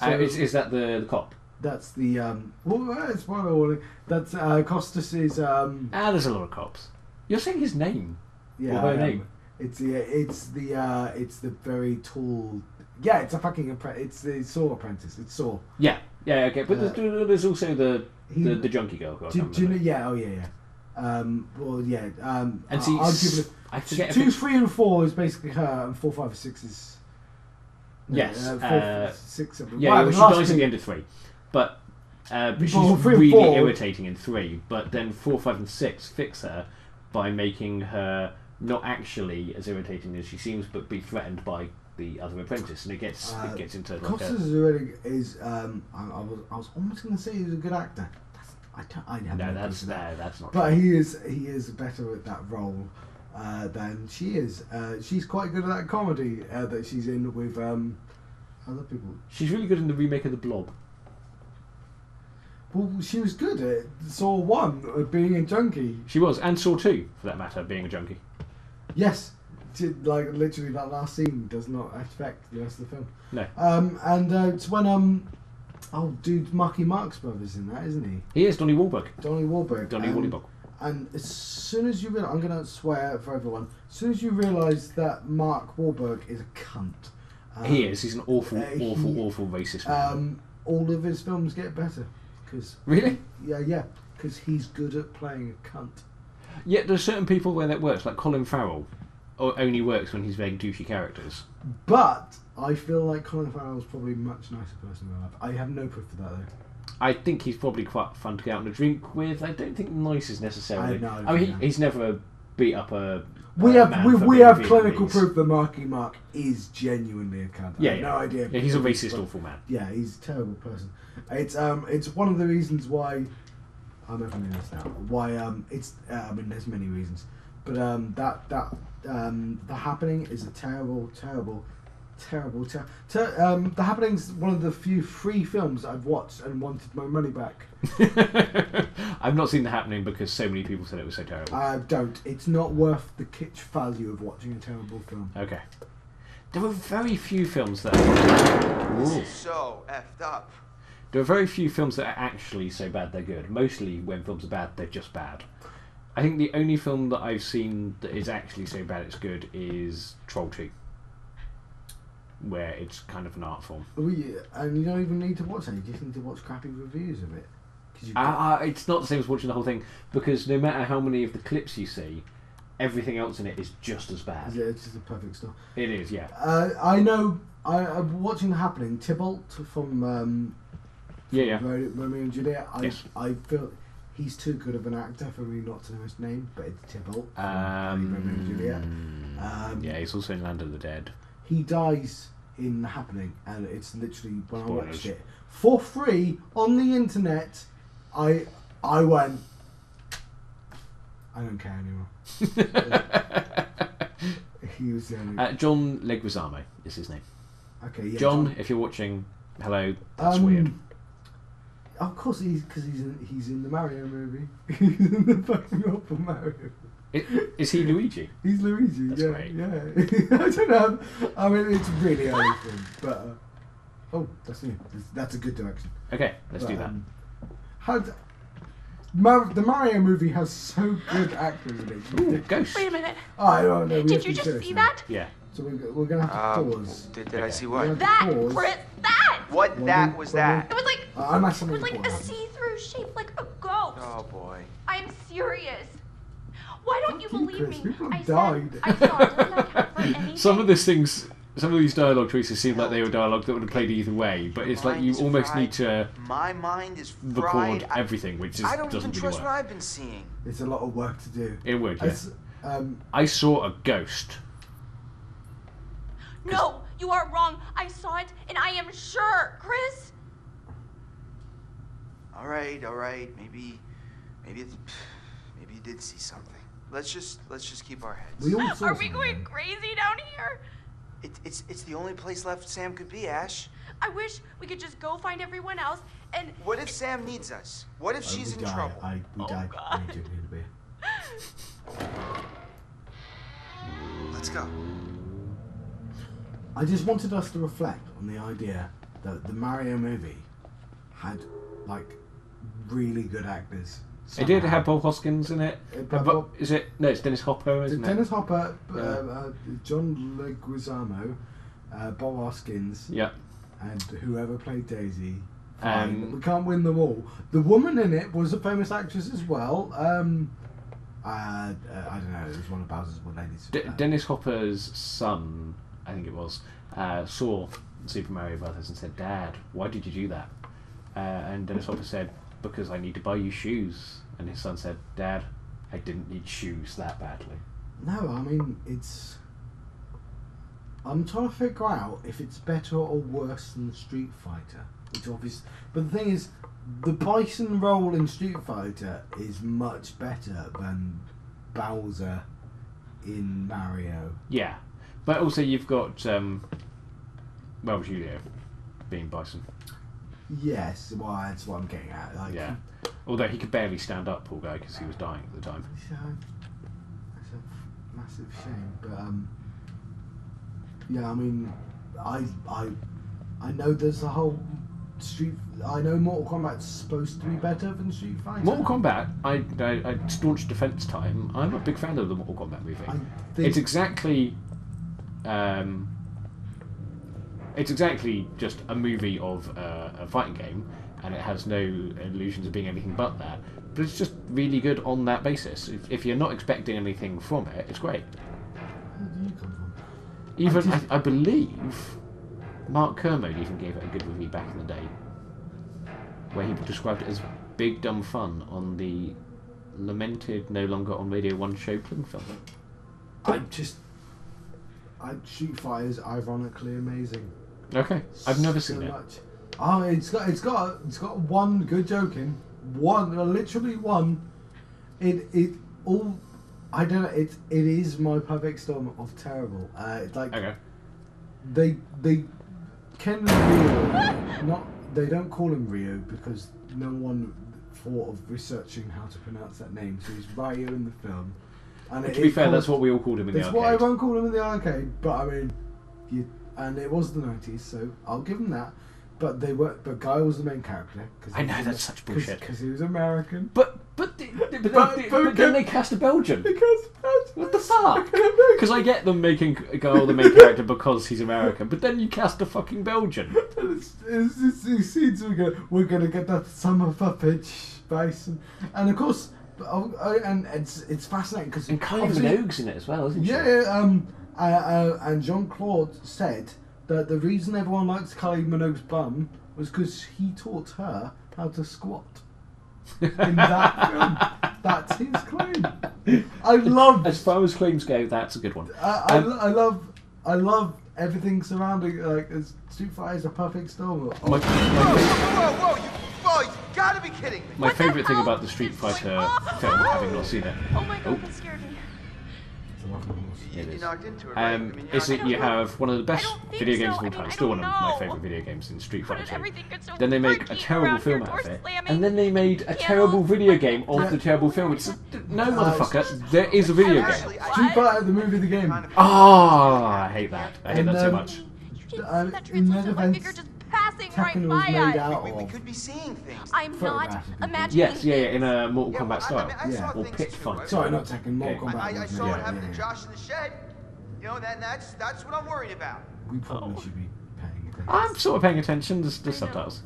So uh, is, is that the, the cop? That's the... Um, well, it's one warning. That's uh, Costas is... Um, ah, there's a lot of cops. You're saying his name. Yeah, or her name. It's the, it's, the, uh, it's the very tall... Yeah, it's a fucking... Appre it's the Saw apprentice. It's Saw. Yeah, yeah, okay. But uh, there's, there's also the... He, the, the junkie girl. Do, do you know, yeah, oh yeah, yeah. Um, well, yeah. Um, and see, I'll give it a, I forget two, three, and four is basically her, and four, five, and six is. Yes. Uh, four, uh, six, seven. Yeah, well, she dies at the end of three, but uh, but she's well, really four, irritating in three. But then four, five, and six fix her by making her not actually as irritating as she seems, but be threatened by the other apprentice, and it gets uh, it gets into. Costas like is really is. Um, I, I was I was almost going to say he's a good actor. I don't, I have no, no that's that. No, that's not. But true. he is he is better at that role uh, than she is. Uh, she's quite good at that comedy uh, that she's in with um, other people. She's really good in the remake of The Blob. Well, she was good at Saw one uh, being a junkie. She was, and Saw two for that matter, being a junkie. Yes, to, like literally that last scene does not affect the rest of the film. No. Um, and uh, it's when um. Oh, dude, Marky Mark's brother's in that, isn't he? He is, Donnie Wahlberg. Donnie Wahlberg. Donnie um, Wahlberg. And as soon as you realise, I'm going to swear for everyone, as soon as you realise that Mark Wahlberg is a cunt. Um, he is, he's an awful, uh, he, awful, awful racist man. Um, all of his films get better. Cause really? He, yeah, yeah, because he's good at playing a cunt. Yet yeah, there's certain people where that works, like Colin Farrell only works when he's playing douchey characters. But I feel like Colin Farrell's probably a much nicer person than that. I have no proof for that though. I think he's probably quite fun to get out on a drink with. I don't think nice is necessarily. I, no, I, I mean, he, he's never beat up a. We uh, have we, we have clinical proof that Marky Mark is genuinely a cunt. Yeah, yeah, no idea. Yeah, he's a racist, but, awful man. Yeah, he's a terrible person. It's um, it's one of the reasons why I'm opening this now. Why um, it's uh, I mean, there's many reasons, but um, that that um, The Happening is a terrible, terrible, terrible, ter ter um, The Happening's one of the few free films I've watched and wanted my money back. I've not seen The Happening because so many people said it was so terrible. I don't. It's not worth the kitsch value of watching a terrible film. Okay. There were very few films that. This is so effed up. There are very few films that are actually so bad they're good. Mostly when films are bad, they're just bad. I think the only film that I've seen that is actually so bad it's good is Troll two. Where it's kind of an art form. Oh, yeah. And you don't even need to watch any, you just need to watch crappy reviews of it. Uh, uh, it's not the same as watching the whole thing, because no matter how many of the clips you see, everything else in it is just as bad. Yeah, it's just a perfect stuff. It is, yeah. Uh, I know, I, I'm watching The Happening, Tybalt from... Um, Yeah, yeah. Romeo and Juliet. I, yes. I feel he's too good of an actor for me not to know his name, but it's Tybalt. Um, Romeo and Juliet. Um, yeah, he's also in Land of the Dead. He dies in The Happening, and it's literally when Spoilers. I watched it for free on the internet. I I went. I don't care anymore. He was the only uh, John Leguizamo is his name. Okay, yeah. John, John. If you're watching, hello. That's um, weird. Of course, he's because he's in, he's in the Mario movie. He's in the fucking awful Mario. It, is he Luigi? He's Luigi. That's yeah, great. Yeah. I don't know. I mean, it's really early film, but uh, oh, that's new. That's a good direction. Okay, let's but, do that. Um, how d Mar the Mario movie has so good actors in it. Ooh, ghost. Wait a minute. Oh, I don't know. Did you just see now. that? Yeah. So we, we're gonna have to um, pause. Did, did okay. I see what? That. Where it, that. What well, that we, was that? It was like. Uh, I'm it was like a see-through shape, like a ghost. Oh boy. I'm serious. Why don't you believe me? People I died. Said, I saw it. Didn't account for anything. Some of these things, some of these dialogue choices seem like they were dialogue that would have played either way, but it's like you almost fried. need to My mind is record I, everything, which just I don't doesn't even trust really work. What I've been seeing. It's a lot of work to do. It would. Yeah. I, um, I saw a ghost. No, you are wrong. I saw it, and I am sure, Chris. All right, all right. Maybe, maybe, it's, maybe you did see something. Let's just let's just keep our heads. We all saw Are we going then. crazy down here? It, it's it's the only place left Sam could be, Ash. I wish we could just go find everyone else and. What if Sam needs us? What if oh, she's in die. trouble? I, we oh died. God. We didn't need to be. Let's go. I just wanted us to reflect on the idea that the Mario movie had, like, really good actors. Somehow. It did have Bob Hoskins in it. it Bob, Bob, is it? No, it's Dennis Hopper, isn't Dennis it? Dennis Hopper, yeah. uh, John Leguizamo, uh, Bob Hoskins, yeah, and whoever played Daisy. Um, we can't win them all. The woman in it was a famous actress as well. Um, uh, I don't know. It was one of Bowser's one ladies. D Dennis Hopper's son, I think it was, uh, saw Super Mario Brothers and said, "Dad, why did you do that?" Uh, and Dennis Hopper said, "Because I need to buy you shoes." And his son said, "Dad, I didn't need shoes that badly." No, I mean, it's... I'm trying to figure out if it's better or worse than Street Fighter. It's obvious. But the thing is, the bison roll in Street Fighter is much better than Bowser in Mario. Yeah. But also you've got, um, well, Julio being Bison. Yes, well, that's what I'm getting at. Like, yeah. Although he could barely stand up, poor guy, because he was dying at the time. So, that's a massive shame. But, um, yeah, I mean, I, I, I know there's a whole Street... I know Mortal Kombat's supposed to be better than Street Fighter. Mortal Kombat, I, I, I staunch defence time. I'm not a big fan of the Mortal Kombat movie. I think it's exactly... Um, it's exactly just a movie of uh, a fighting game, and it has no illusions of being anything but that. But it's just really good on that basis. If, if you're not expecting anything from it, it's great. Where did you come from? Even I, just, I, I believe Mark Kermode even gave it a good review back in the day, where he described it as big dumb fun on the lamented no longer on Radio One show Kling Film. I just, I Shoot Fire's ironically amazing. Okay, I've never so seen much. it. Oh, it's got it's got it's got one good joke in one, literally one. It it all. I don't know. It it is my perfect storm of terrible. Uh, it's like okay. they they Ken Rio, not they don't call him Rio because no one thought of researching how to pronounce that name. So he's Rio in the film. And it, to be fair, called, that's what we all called him in the arcade. That's what everyone called him in the arcade. But I mean, you, and it was the nineties, so I'll give him that. But they were. But Guile was the main character. Cause I know that's a, such bullshit. Because he was American. But but the, the, but, but, the, but then they cast a Belgian. They cast a Belgian. What the fuck? Because I get them making Guile the main character because he's American. But then you cast a fucking Belgian. And it's, it's, it's these scenes we go. We're gonna get that summer puppage base, and, and of course, and it's it's fascinating because and Kylie Minogue's in it as well, isn't she? Yeah. yeah um. Uh, uh, and Jean-Claude said that the reason everyone likes Kylie Minogue's bum was because he taught her how to squat in that film. That's his claim. I love... As far as claims go, that's a good one. I, I, um, I love I love everything surrounding, like, as Street Fighter is a perfect storm. Oh, my, my whoa, whoa, whoa, whoa, you, whoa, you've got to be kidding me. My favourite thing about the Street Fighter like, film, oh, having not seen it... Oh my god, oh. that scared me. It is. Um, is it you have one of the best video games of all time, still one of my favourite video games in Street Fighter. Then they make a terrible film out of it, and then they made a terrible video game of the terrible film. It's no motherfucker, there is a video game. Street Fighter, the movie, the game. Oh, I hate that. I hate that so much. Passing right by us. We, we could be seeing things. I'm not imagining. Yes, yeah, yeah, in a Mortal Kombat yeah, well, style. I mean, I yeah. Or pit fight. Sorry, not Tekken. Mortal Kombat. I, I saw yeah, what happened yeah, yeah. to Josh in the shed. You know, that, that's that's what I'm worried about. We probably oh. should be paying attention. I'm sort of paying attention to the subtitles.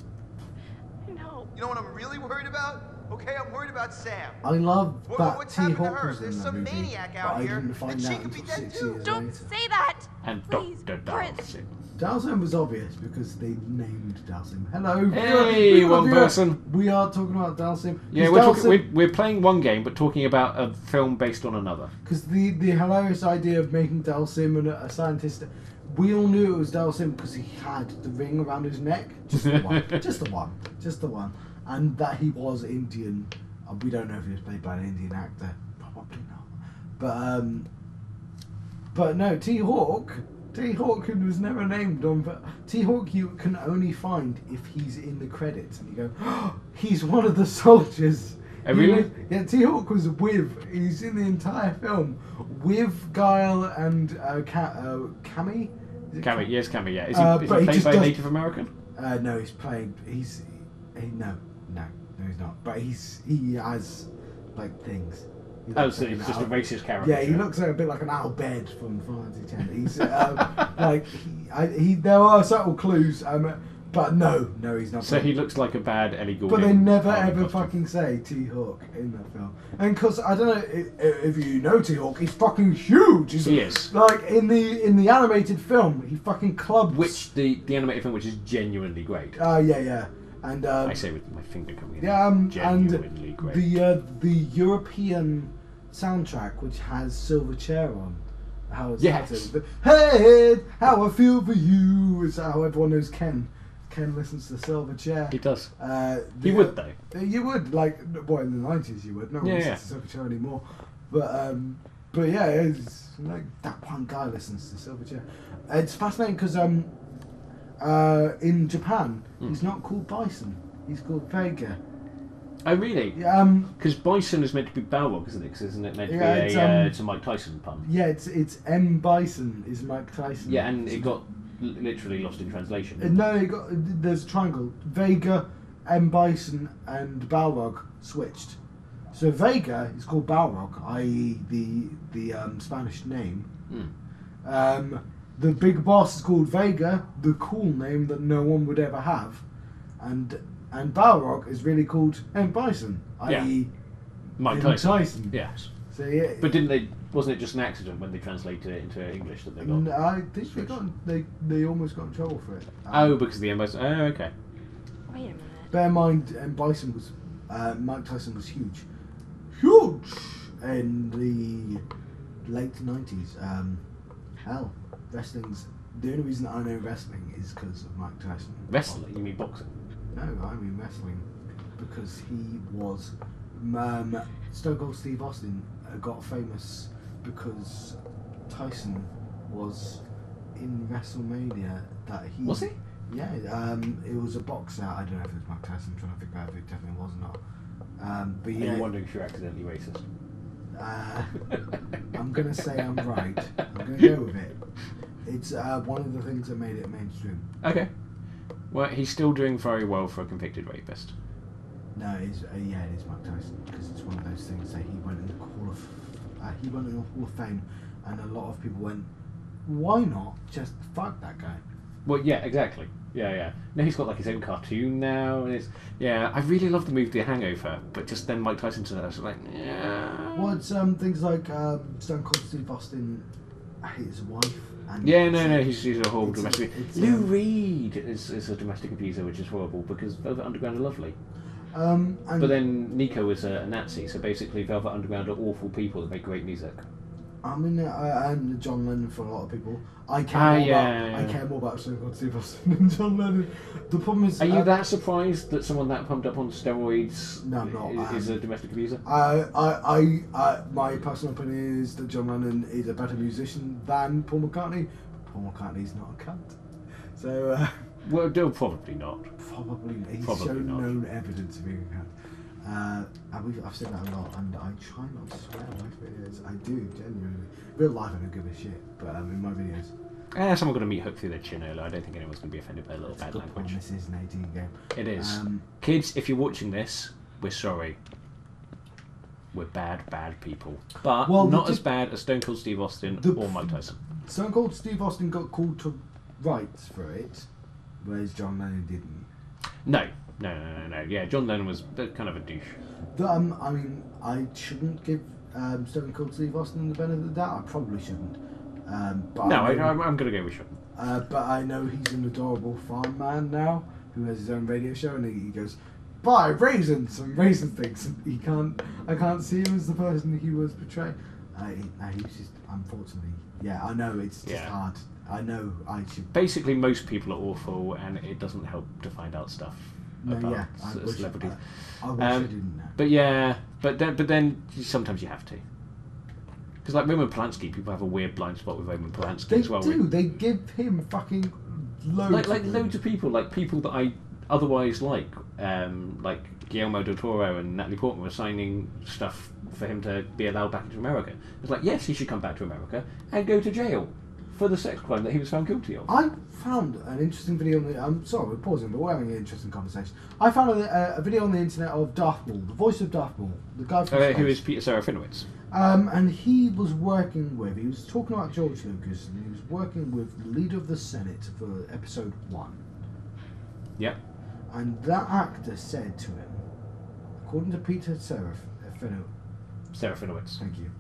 No. You know what I'm really worried about? Okay, I'm worried about Sam. I love that. What, what's T. happened Hawk to her? There's some movie, maniac out here that she could be dead too. Don't say that. And Doctor Dalsim. Dalsim was obvious because they named Dalsim. Hello. Hey, one we are, person. We are talking about Dalsim. Yeah, we're, Dalsim, talking, we're we're playing one game, but talking about a film based on another. Because the the hilarious idea of making Dalsim a, a scientist, we all knew it was Dalsim because he had the ring around his neck. Just the one. Just the one. Just the one. And that he was Indian. We don't know if he was played by an Indian actor. Probably not. But um, but no, T. Hawk. T. Hawk was never named on. But T. Hawk you can only find if he's in the credits, and you go, oh, he's one of the soldiers. Oh, really? Was, yeah, T. Hawk was with. He's in the entire film with Guile and uh, Ka uh, Cammy. Cammy, Cammy. Yes, Cammy. Yeah. Is he, uh, is he played he by a Native American? Uh, no, he's played. He's he, no. No, no, he's not. But he's he has like things. He oh, so he's like just owl. a racist character. Yeah, he looks like a bit like an owl bed from Friends. He's um, like he, I, he. There are subtle clues, um, but no, no, he's not. So he looks like a bad Ellie Goulding. But they never ever costume. fucking say T. Hawk in that film. And because I don't know if, if you know T. Hawk, he's fucking huge. He's, he is. Like in the in the animated film, he fucking clubs. Which the the animated film, which is genuinely great. Oh uh, yeah, yeah. And, um, I say with my finger coming in. Yeah, um, genuinely and great. The uh, the European soundtrack, which has Silverchair on, how is yes. that? Hey, how I feel for you is how everyone knows Ken. Ken listens to Silverchair. He does. Uh, the, you would though. You would like well in the nineties you would. No one yeah, listens yeah. to Silverchair anymore. But um, but yeah, it's like that one guy listens to Silverchair. It's fascinating because um. Uh, in Japan, mm. he's not called Bison. He's called Vega. Oh, really? Yeah. Because um, Bison is meant to be Balrog, isn't it? Because isn't it meant to yeah, be it's, a, um, uh, it's a Mike Tyson pun? Yeah, it's it's M Bison is Mike Tyson. Yeah, and it got literally lost in translation. Uh, no, it got there's a triangle: Vega, M Bison, and Balrog switched. So Vega is called Balrog, that is, the the um, Spanish name. Mm. Um, The big boss is called Vega, the cool name that no one would ever have, and and Balrog is really called M Bison, that is. Yeah. Mike Tyson. Tyson. Yes. So yeah. But didn't they Wasn't it just an accident when they translated it into English that they got? No, I think they got they they almost got in trouble for it. Um, oh, because of the M. Bison. Oh, okay. Wait a minute. Bear in mind, M. Bison was uh, Mike Tyson was huge, huge in the late nineties. Um, hell, wrestling's the only reason I know wrestling is because of Mike Tyson. Wrestling? You mean boxing? No, I mean wrestling because he was um, Stone Cold Steve Austin got famous because Tyson was in WrestleMania that he... Was he? Yeah, um, it was a boxer. I don't know if it was Mike Tyson. I'm trying to figure out if it definitely was or not. Um, but yeah, are you wondering if you're accidentally racist? Uh, I'm going to say I'm right. I'm going to go with it. It's uh, one of the things that made it mainstream. Okay. Well, he's still doing very well for a convicted rapist. No, it's, uh, yeah, it is Mike Tyson, because it's one of those things that he went in the Hall of uh, he went in the Hall of Fame, and a lot of people went, why not just fuck that guy? Well, yeah, exactly. Yeah, yeah. Now he's got like his own cartoon now, and it's yeah. I really love the movie The Hangover, but just then Mike Tyson turned out, I was like, yeah. Well, it's um, things like um, Stone Cold Steve Austin, his wife. And yeah, no, no, he's, he's a whole it's domestic. A, Lou um, Reed is is a domestic abuser, which is horrible because Velvet Underground are lovely. Um, and but then Nico is a Nazi, so basically Velvet Underground are awful people that make great music. I mean, I, I'm John Lennon for a lot of people. I care ah, more yeah, about yeah. I care more about Stone Cold Steve Austin than John Lennon. The problem is, are you uh, that surprised that someone that pumped up on steroids no, not, is, is a domestic abuser? I, I, I, I, my personal opinion is that John Lennon is a better musician than Paul McCartney. But Paul McCartney's not a cunt, so. Uh, Well, no, probably not. Probably not. He's probably shown not. known evidence of being a cunt. Uh, I've said that a lot, and I try not to swear in my videos. I do, genuinely. Real life, I don't give a shit, but um, in my videos. Eh, someone's going to meet hooked through their chinola. I don't think anyone's going to be offended by a little That's bad language. This is an eighteen game. It is. Um, Kids, if you're watching this, we're sorry. We're bad, bad people. But well, not as bad as Stone Cold Steve Austin or Mike Tyson. Stone Cold Steve Austin got called to rights for it. Whereas John Lennon didn't. No, no, no, no, no. Yeah, John Lennon was kind of a douche. But, um, I mean, I shouldn't give um, Stone Cold Steve Austin the benefit of the doubt. I probably shouldn't. Um, but no, I know, I, I'm going to go with shouldn't. Uh, but I know he's an adorable farm man now who has his own radio show, and he, he goes, buy raisins and raisin things. And he can't, I can't see him as the person he was portraying. Uh, he, uh, he's just, unfortunately, yeah, I know it's just yeah. hard. I know I should. Basically, most people are awful, and it doesn't help to find out stuff no, about yeah, I celebrities. Wish, uh, I wish um, I didn't know. But yeah, but then, but then sometimes you have to. Because like Roman Polanski, people have a weird blind spot with Roman Polanski they as well. They do. We, they give him fucking loads. Like, like of loads of people, like people that I otherwise like, um, like Guillermo del Toro and Natalie Portman were signing stuff for him to be allowed back into America. It's like, yes, he should come back to America and go to jail for the sex crime that he was found guilty of. I found an interesting video on the... I'm sorry, we're pausing, but we're having an interesting conversation. I found a, a video on the internet of Darth Maul, the voice of Darth Maul, the guy from uh, who is Peter Serafinowicz. Um, and he was working with... He was talking about George Lucas, and he was working with the leader of the Senate for episode one. Yep. And that actor said to him, according to Peter Serafinowicz... Serafinowicz. Thank you.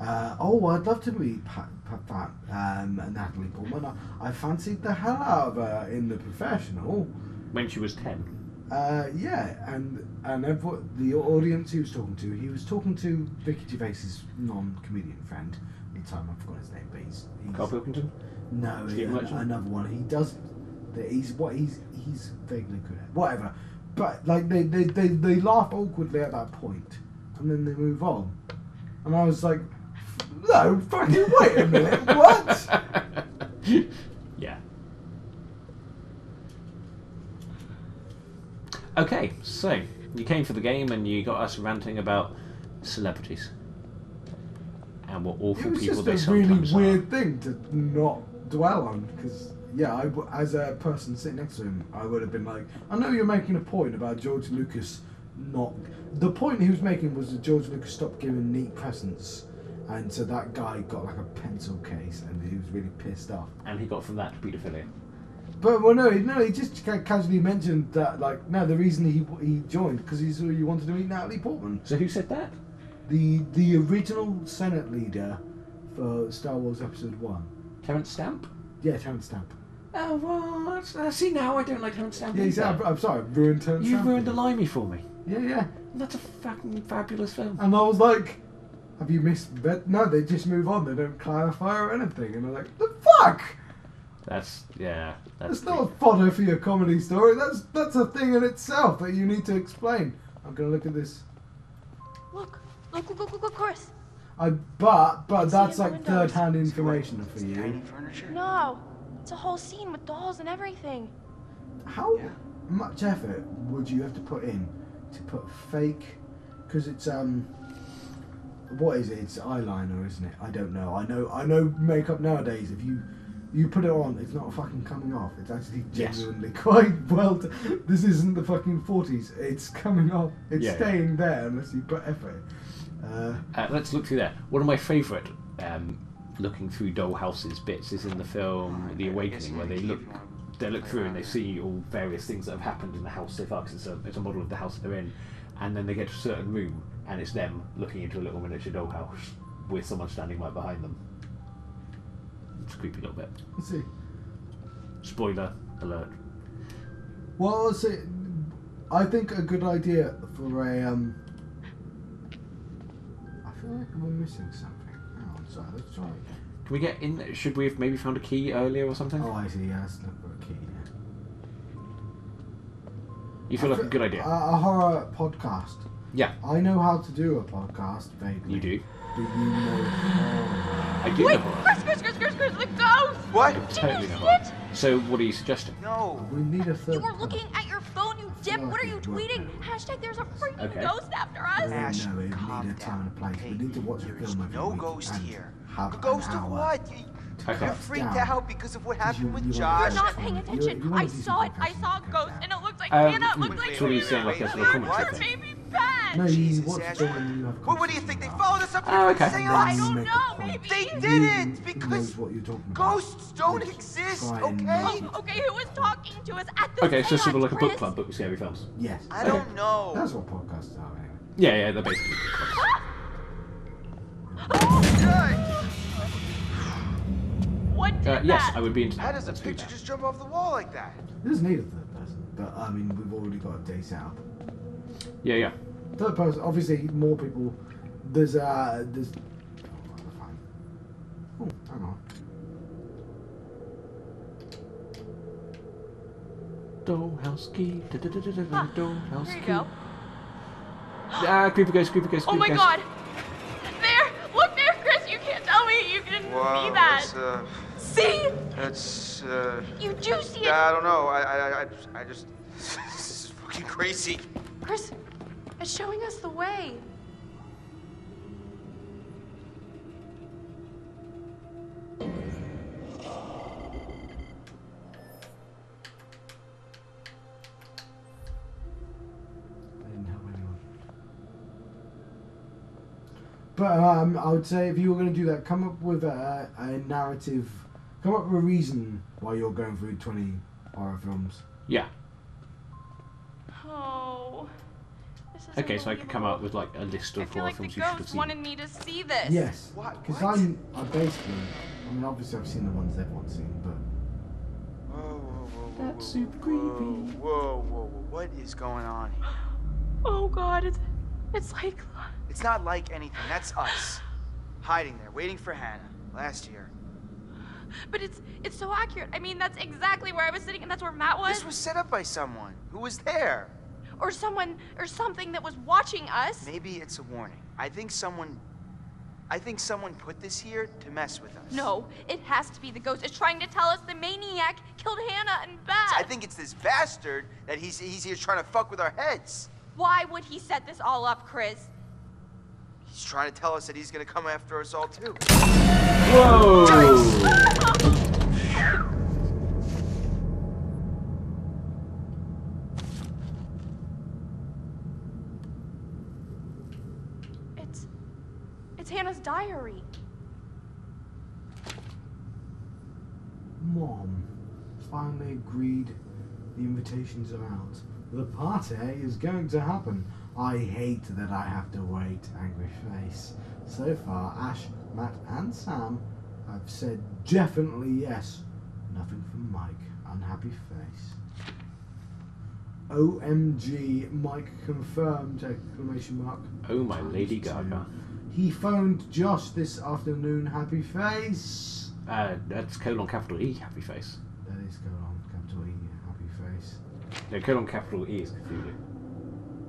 Uh, oh, I'd love to meet Pat, Pat, Pat, um, Natalie Portman. I, I fancied the hell out of her in The Professional. When she was ten. Uh, yeah, and and everyone, the audience he was talking to, he was talking to Ricky Gervais's non-comedian friend. At the time, I forgot his name, but he's... he's Carl Pilkington? No, he, another one. He does... He's what he's he's vaguely good at. Whatever. But, like, they, they, they, they laugh awkwardly at that point, and then they move on. And I was like... No, fucking wait a minute, what? Yeah. Okay, so, you came for the game and you got us ranting about celebrities. And what awful people they sometimes are. It was just a really weird thing to not dwell on, because, yeah, I, as a person sitting next to him, I would have been like, I know you're making a point about George Lucas not... The point he was making was that George Lucas stopped giving neat presents. And so that guy got like a pencil case, and he was really pissed off. And he got from that to paedophilia. But well, no, no, he just casually mentioned that, like, no, the reason he he joined because he saw you wanted to meet Natalie Portman. So who said that? The the original Senate leader for Star Wars Episode One. Terrence Stamp. Yeah, Terrence Stamp. Oh, well, see now I don't like Terrence Stamp. Yeah, exactly. I'm sorry, I've ruined Terrence Stamp. You ruined The Limey for me. Yeah, yeah. That's a fucking fabulous film. And I was like, have you missed that? No, they just move on. They don't clarify or anything. And I'm like, the fuck? That's, yeah. That's, that's not fodder for your comedy story. That's that's a thing in itself that you need to explain. I'm going to look at this. Look, look, look, look, look, of course. I, but but that's like third-hand information for you. No. It's a whole scene with dolls and everything. How yeah. much effort would you have to put in to put fake? Because it's um, what is it? It's eyeliner, isn't it? I don't know. I know. I know. Makeup nowadays, if you you put it on, it's not fucking coming off. It's actually genuinely yes. quite well. T this isn't the fucking forties. It's coming off. It's yeah, staying yeah. there unless you put effort. Uh, uh, let's look through that. One of my favourite. Um, looking through dollhouses bits is in the film The Awakening, where they look they look through and they see all various things that have happened in the house so far, because it's a, it's a model of the house that they're in, and then they get to a certain room and it's them looking into a little miniature dollhouse with someone standing right behind them. It's a creepy little bit. Let's see. Spoiler alert. Well, let's see. I think a good idea for a... Um... I feel like I'm missing something. Sorry, let's try again. Can we get in there? Should we have maybe found a key earlier or something? Oh, I see. Yeah, let's look for a key. Yeah. You feel I like a good idea. A, a horror podcast. Yeah. I know how to do a podcast, vaguely. You do? Do you know horror? I do Wait, know horror. Chris, Chris, Chris, Chris, Chris, look down! What? Did totally you see horror. it? So, what are you suggesting? No. We need a third. You were looking at your phone, you dip. What are you tweeting? Hashtag there's a freaking okay. ghost after us. Ash, no, we need a time and a place. Okay. We need to watch there a film every no week. No ghost here. Have a ghost of what? You, okay. You're freaked out because of what happened you, with you Josh. You're not paying attention. You're, you're I saw it. I saw a ghost, and it looked like um, Hannah. It looked like you were maybe bad. No, you watched it when you have. Well, what do you think? They followed us up here for seance? I don't know. Maybe they didn't because ghosts don't exist. Okay. Okay, who was talking to us at the? Okay, so sort of like a book club, but with scary films. Yes. I don't know. That's what podcasts are, anyway. Yeah, yeah, they're basically book clubs. Oh. What did uh, that? Yes, I would be into that. How does a picture just jump off the wall like that? It doesn't need a third person, but I mean, we've already got a day set up. Yeah, yeah. Third person, obviously, more people. There's, uh, there's. Oh, hang on. Dollhouse key. Da da da da da da. Dollhouse key. There you go. Ah, creepy ghost, creepy ghost, creepy ghost. Oh my god. Well, see that. Uh, see? That's, uh... You do see it! I don't know, I, I, I, I just... This is fucking crazy. Chris, it's showing us the way. But um, I would say if you were going to do that, come up with a, a narrative, come up with a reason why you're going through twenty horror films. Yeah. Oh. This is okay, so I could come up with like a list of I horror like films you should have seen. I feel like the ghost wanted me to see this. Yes. What? Because I'm, I basically, I mean, obviously I've seen the ones everyone's seen, but. Whoa, whoa, whoa, whoa. That's super creepy. Whoa, whoa, whoa, whoa. What is going on here? Oh God, it's, it's like. It's not like anything. That's us, hiding there, waiting for Hannah last year. But it's it's so accurate. I mean, that's exactly where I was sitting, and that's where Matt was. This was set up by someone who was there, or someone or something that was watching us. Maybe it's a warning. I think someone, I think someone put this here to mess with us. No, it has to be the ghost. It's trying to tell us the maniac killed Hannah and Beth. I think it's this bastard that he's he's here trying to fuck with our heads. Why would he set this all up, Chris? He's trying to tell us that he's gonna come after us all too. Whoa! It's it's Hannah's diary. Mom finally agreed the invitations are out. The party is going to happen. I hate that I have to wait, angry face. So far, Ash, Matt and Sam have said definitely yes. Nothing from Mike, unhappy face. O M G, Mike confirmed, exclamation mark. Oh my lady Gaga. He phoned Josh this afternoon, happy face. Uh, that's colon capital E, happy face. That is colon capital E, happy face. No, colon capital E is confusing.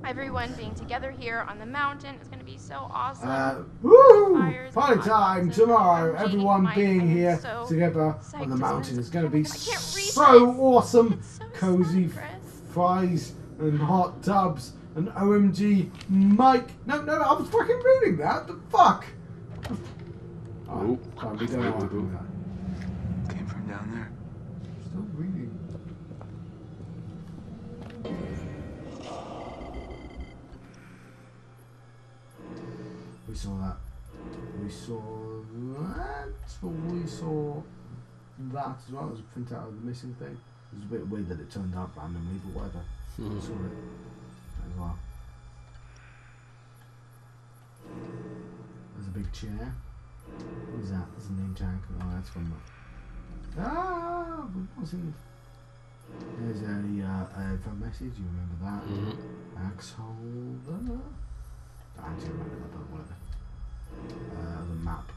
Everyone being together here on the mountain is going to be so awesome. Uh, woo! Party time tomorrow. Everyone being here so together on the mountain is going to be so awesome. So Cozy fries and hot tubs and O M G Mike. No, no, no, I was fucking reading that. The fuck? Oh, can't be done. I want to do that. Came from down there. Still reading. We saw that. We saw that. We saw that as well. It was a printout of the missing thing. It was a bit weird that it turned out randomly, but whatever. Mm-hmm. We saw it as well. There's a big chair. What is that? There's a name tag. Oh, that's from that. Ah! What's in There's a, uh, a phone message. You remember that? Mm-hmm. Axe holder. I don't remember that, but whatever. Uh, the map.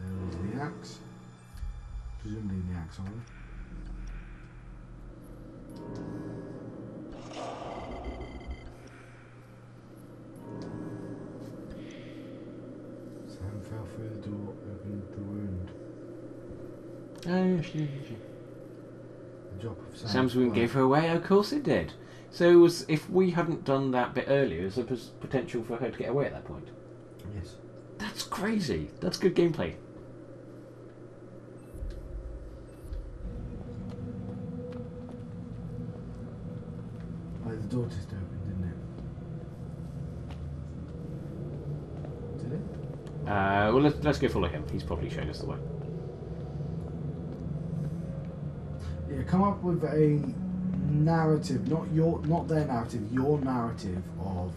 There was the axe. Presumably the axe on it. Sam fell through the door, opened the wound. Oh, yes, yes, yes. The drop of Sam. Sam's wound gave her away, of course it did. So it was, if we hadn't done that bit earlier, there was potential for her to get away at that point. Yes. That's crazy. That's good gameplay. Oh, the door just opened, didn't it? Did it? Uh, well, let's, let's go follow him. He's probably showing us the way. Yeah, come up with a narrative, not your, not their narrative, your narrative of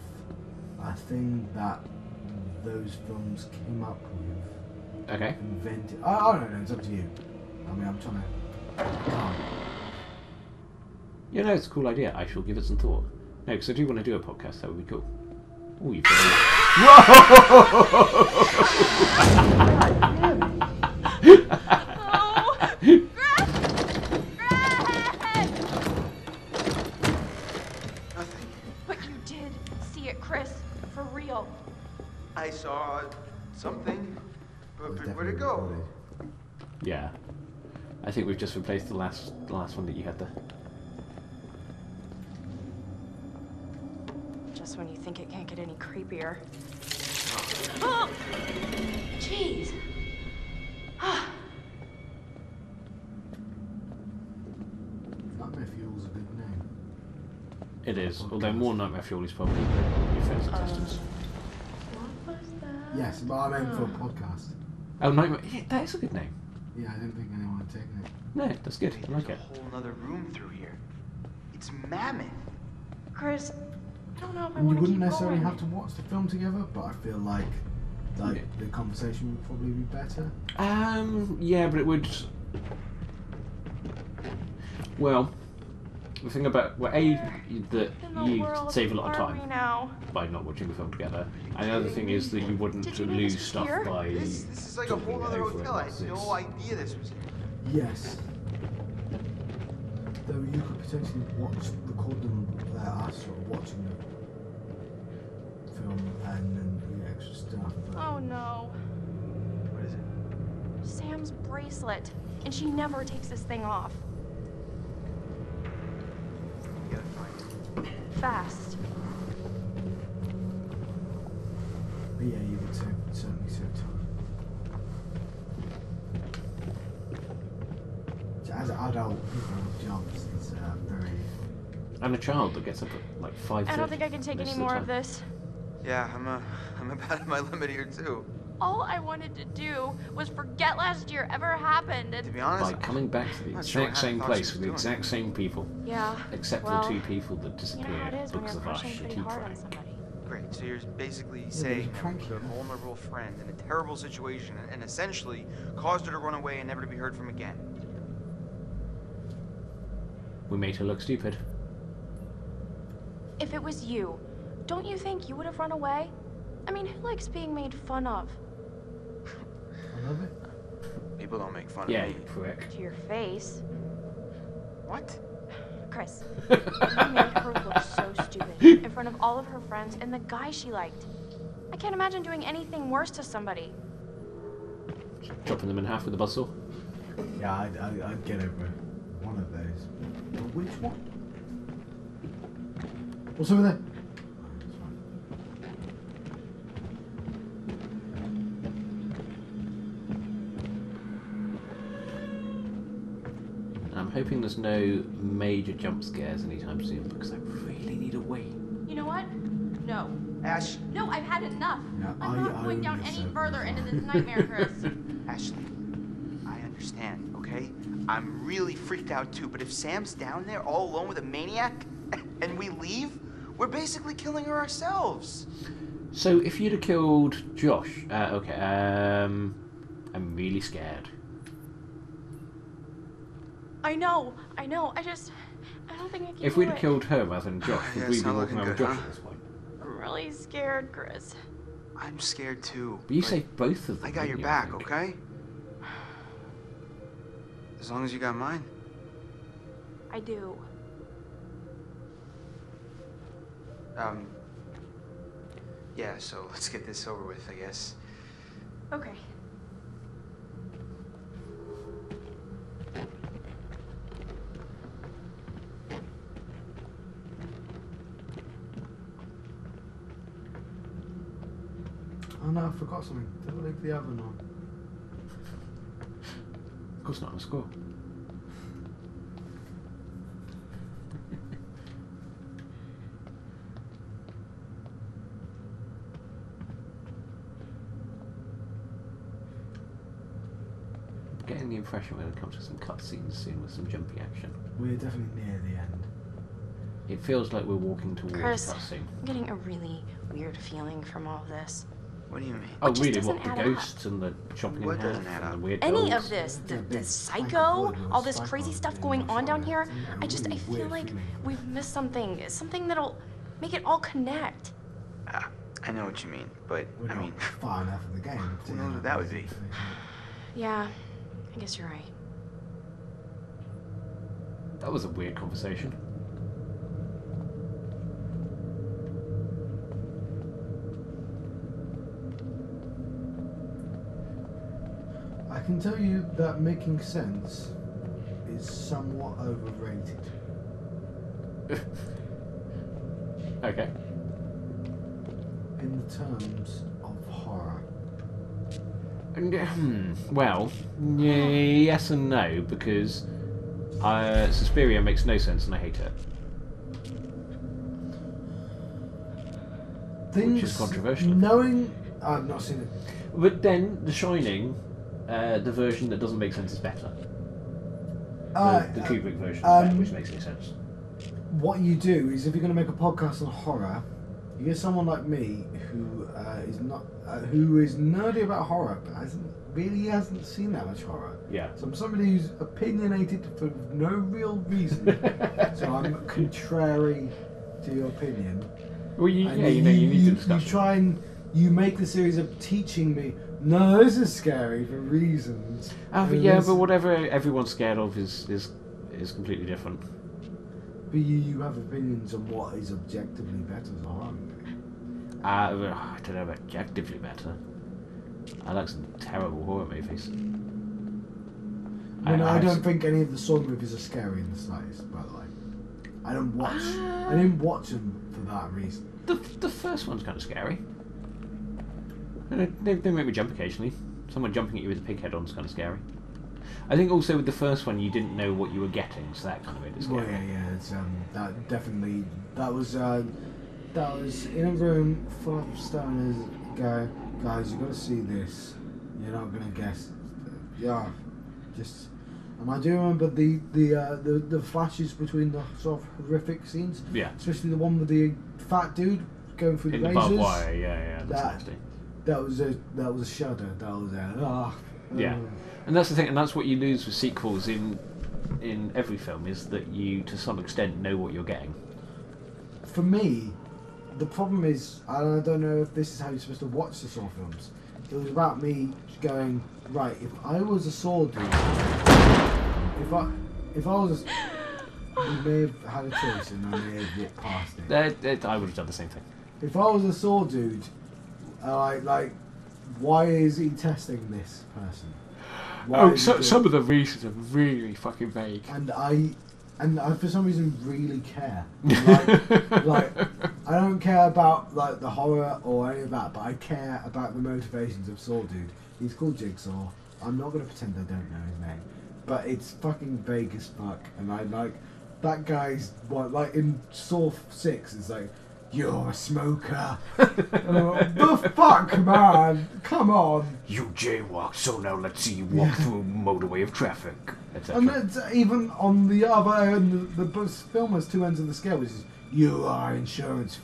a thing that those films came up with. Okay. Invented. Oh, I don't know. It's up to you. I mean, I'm trying to. Um, you know, it's a cool idea. I shall give it some thought. No, because I do want to do a podcast. That would be cool. Oh, you. Whoa! I saw something, but where'd it go? Yeah, I think we've just replaced the last, the last one that you had there. Just when you think it can't get any creepier. Oh, jeez. Nightmare Fuel's a good name. It is, although more Nightmare Fuel is probably your first contestants. Um, Yes, but I meant for a podcast. Oh, Nightmare. Yeah, that is a good name. Yeah, I didn't think anyone had taken it. No, that's good. I like it. There's a whole other room through here. It's mammoth. Chris, I don't know if I want to keep going. You wouldn't necessarily have to watch the film together, but I feel like like the conversation would probably be better. Um, yeah, but it would. Well, the thing about, well, A, that you save a lot of time by not watching the film together, and the other thing is that you wouldn't lose stuff by this, this is like a whole other hotel. I had no idea this was here. Yes. Though you could potentially watch, record them, uh, us, sort of watching the film and then the extra stuff. Oh no. What is it? Sam's bracelet, and she never takes this thing off. Fast. But yeah, you would save, certainly save time. So as an adult, people have jobs. It's uh, very. I'm a child that gets up at like five. I don't think I can take any more of this. Yeah, I'm a, I'm about at my limit here too. all I wanted to do was forget last year ever happened. And to be honest, by coming back to the exact same place with the exact same people. Yeah. Except for the two people that disappeared because of our shitty prank. Great. So you're basically saying that we put a vulnerable friend in a terrible situation and essentially caused her to run away and never to be heard from again. We made her look stupid. If it was you, don't you think you would have run away? I mean, who likes being made fun of? I love it. People don't make fun yeah, of me. Yeah, prick. To your face. What? Chris, you made her look so stupid in front of all of her friends and the guy she liked. I can't imagine doing anything worse to somebody. Chopping them in half with a bustle. Yeah, I'd, I'd, I'd get over one of those. But which one? What's over there? I'm hoping there's no major jump scares anytime soon because I really need a wee. You know what? No. Ash. No, I've had enough. No, I'm I, not going I down any so further into this nightmare, Chris. Ashley, I understand, okay? I'm really freaked out too, but if Sam's down there all alone with a maniac and we leave, we're basically killing her ourselves. So if you'd have killed Josh, uh, okay, um, I'm really scared. I know, I know, I just, I don't think I can. If we'd have killed her rather than Josh, yeah, we'd be walking around with Josh huh? at this point. I'm really scared, Chris. I'm scared too. But you say both of them. I got your back, okay? As long as you got mine. I do. Um, yeah, so let's get this over with, I guess. Okay. Oh no, I forgot something. Did I leave the oven on? Of course not, on the score. Getting the impression we're going to come to some cutscenes soon with some jumpy action. We're definitely near the end. It feels like we're walking towards a cutscene. I'm getting a really weird feeling from all of this. What do you mean? Oh, really? What, the ghosts and the chopping in half and the weird any of this, the, the psycho, all this crazy stuff going on down here, I just, I feel like we've missed something, something that'll make it all connect. Uh, I know what you mean, but, I mean, far enough in the game. Who knows what that would be? Yeah, I guess you're right. That was a weird conversation. I can tell you that making sense is somewhat overrated. Okay. In the terms of horror. And, well, yes and no, because uh, Suspiria makes no sense and I hate it. Things which is controversial. Knowing... I've not seen it. But then, The Shining... Uh, the version that doesn't make sense is better. Uh, the, the Kubrick version, um, is better, which makes no sense. What you do is, if you're going to make a podcast on horror, you get someone like me who uh, is not uh, who is nerdy about horror, but hasn't really hasn't seen that much horror. Yeah. So I'm somebody who's opinionated for no real reason. So I'm contrary to your opinion. Well, you, yeah, you know, you need to discuss. You try and you make the series of teaching me. No, this is scary for reasons. Oh, but yeah, but whatever everyone's scared of is is is completely different. But you, you have opinions on what is objectively better than horror movie. Uh, I don't know about objectively better. I like some terrible horror movies. I, mean, I, I, I don't think any of the Saw movies are scary in the slightest, by the way. I don't watch. Uh, I didn't watch them for that reason. The the first one's kind of scary. They, they make me jump occasionally. Someone jumping at you with a pig head on is kind of scary. I think also with the first one you didn't know what you were getting, so that kind of made it scary. Well, yeah, yeah, it's, um, that definitely. That was uh, that was in a room full of stoners go, guys, you've got to see this. You're not going to guess. Yeah, just... And I do remember the the, uh, the the flashes between the sort of horrific scenes. Yeah. Especially the one with the fat dude going through in the razors. The barbed wire, yeah, yeah, that's that, nasty. That was a that was a shudder. That was a ah. Oh, yeah, um. And that's the thing, and that's what you lose with sequels in in every film, is that you to some extent know what you're getting. For me, the problem is, and I don't know if this is how you're supposed to watch the Saw films. It was about me going, right, if I was a Saw dude. If I, if I was, you may have had a choice and I may have walked past it. It, it. I would have done the same thing. If I was a Saw dude, uh, like, like, why is he testing this person? Why oh, so, some of the reasons are really fucking vague. And I, and I for some reason really care. Like, like I don't care about like the horror or any of that, but I care about the motivations of Saw dude. He's called Jigsaw. I'm not going to pretend I don't know his name. But it's fucking vague as fuck, and I like that guy's what like in Saw six is like, you're a smoker. And I'm like, the fuck, man, come on. You jaywalk, so now let's see you walk yeah. through a motorway of traffic. And that's even on the other end. The, the film has two ends of the scale, which is you are insurance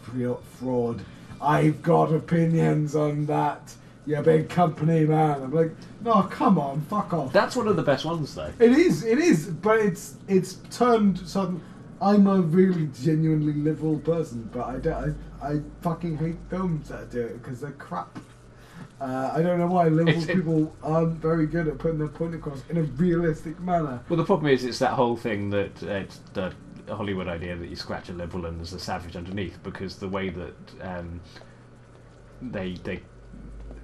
fraud. I've got opinions on that. Yeah, big company, man. I'm like, no, come on, fuck off. That's one of the best ones, though. It is, it is, but it's it's turned some. I'm a really genuinely liberal person, but I don't. I, I fucking hate films that do it because they're crap. Uh, I don't know why liberal it's, people it, aren't very good at putting their point across in a realistic manner. Well, the problem is, it's that whole thing that uh, it's the Hollywood idea that you scratch a liberal and there's a savage underneath, because the way that um, they they.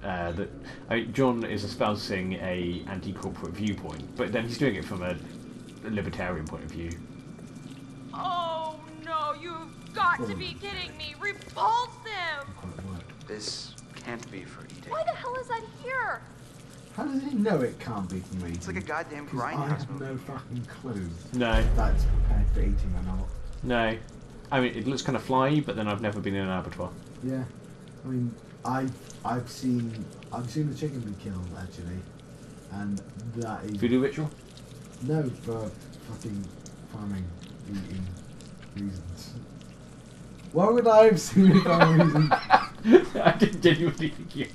Uh, that I mean, John is espousing a anti-corporate viewpoint, but then he's doing it from a, a libertarian point of view. Oh no! You've got oh. to be kidding me! Repulse him! This can't be for eating. Why the hell is that here? How does he know it can't be for eating? It's like a goddamn grindhouse. I have no fucking clue. No. If that's prepared for eating or not. No. I mean, it looks kind of fly, but then I've never been in an abattoir. Yeah. I mean. I've I've seen I've seen the chicken be killed actually, and that is voodoo ritual. No, for fucking farming eating reasons. Why would I have seen it for reasons? I didn't genuinely think you.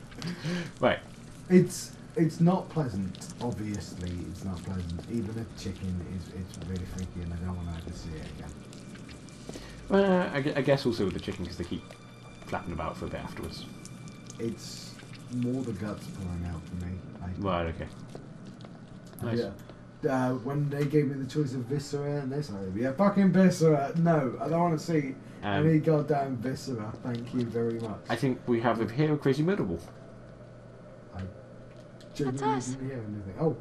Right. It's it's not pleasant. Obviously, it's not pleasant. Even if chicken is, it's really freaky, and I don't want to have to see it again. Well, I, I guess also with the chicken because they keep flapping about for a bit afterwards. It's more the guts pouring out for me. I right, okay. Nice. Yeah. Uh, when they gave me the choice of viscera and this, I was like, yeah, fucking viscera. No, I don't want to see um, any goddamn viscera. Thank you very much. I think we have a hero crazy murderable. I didn't hear anything. Oh.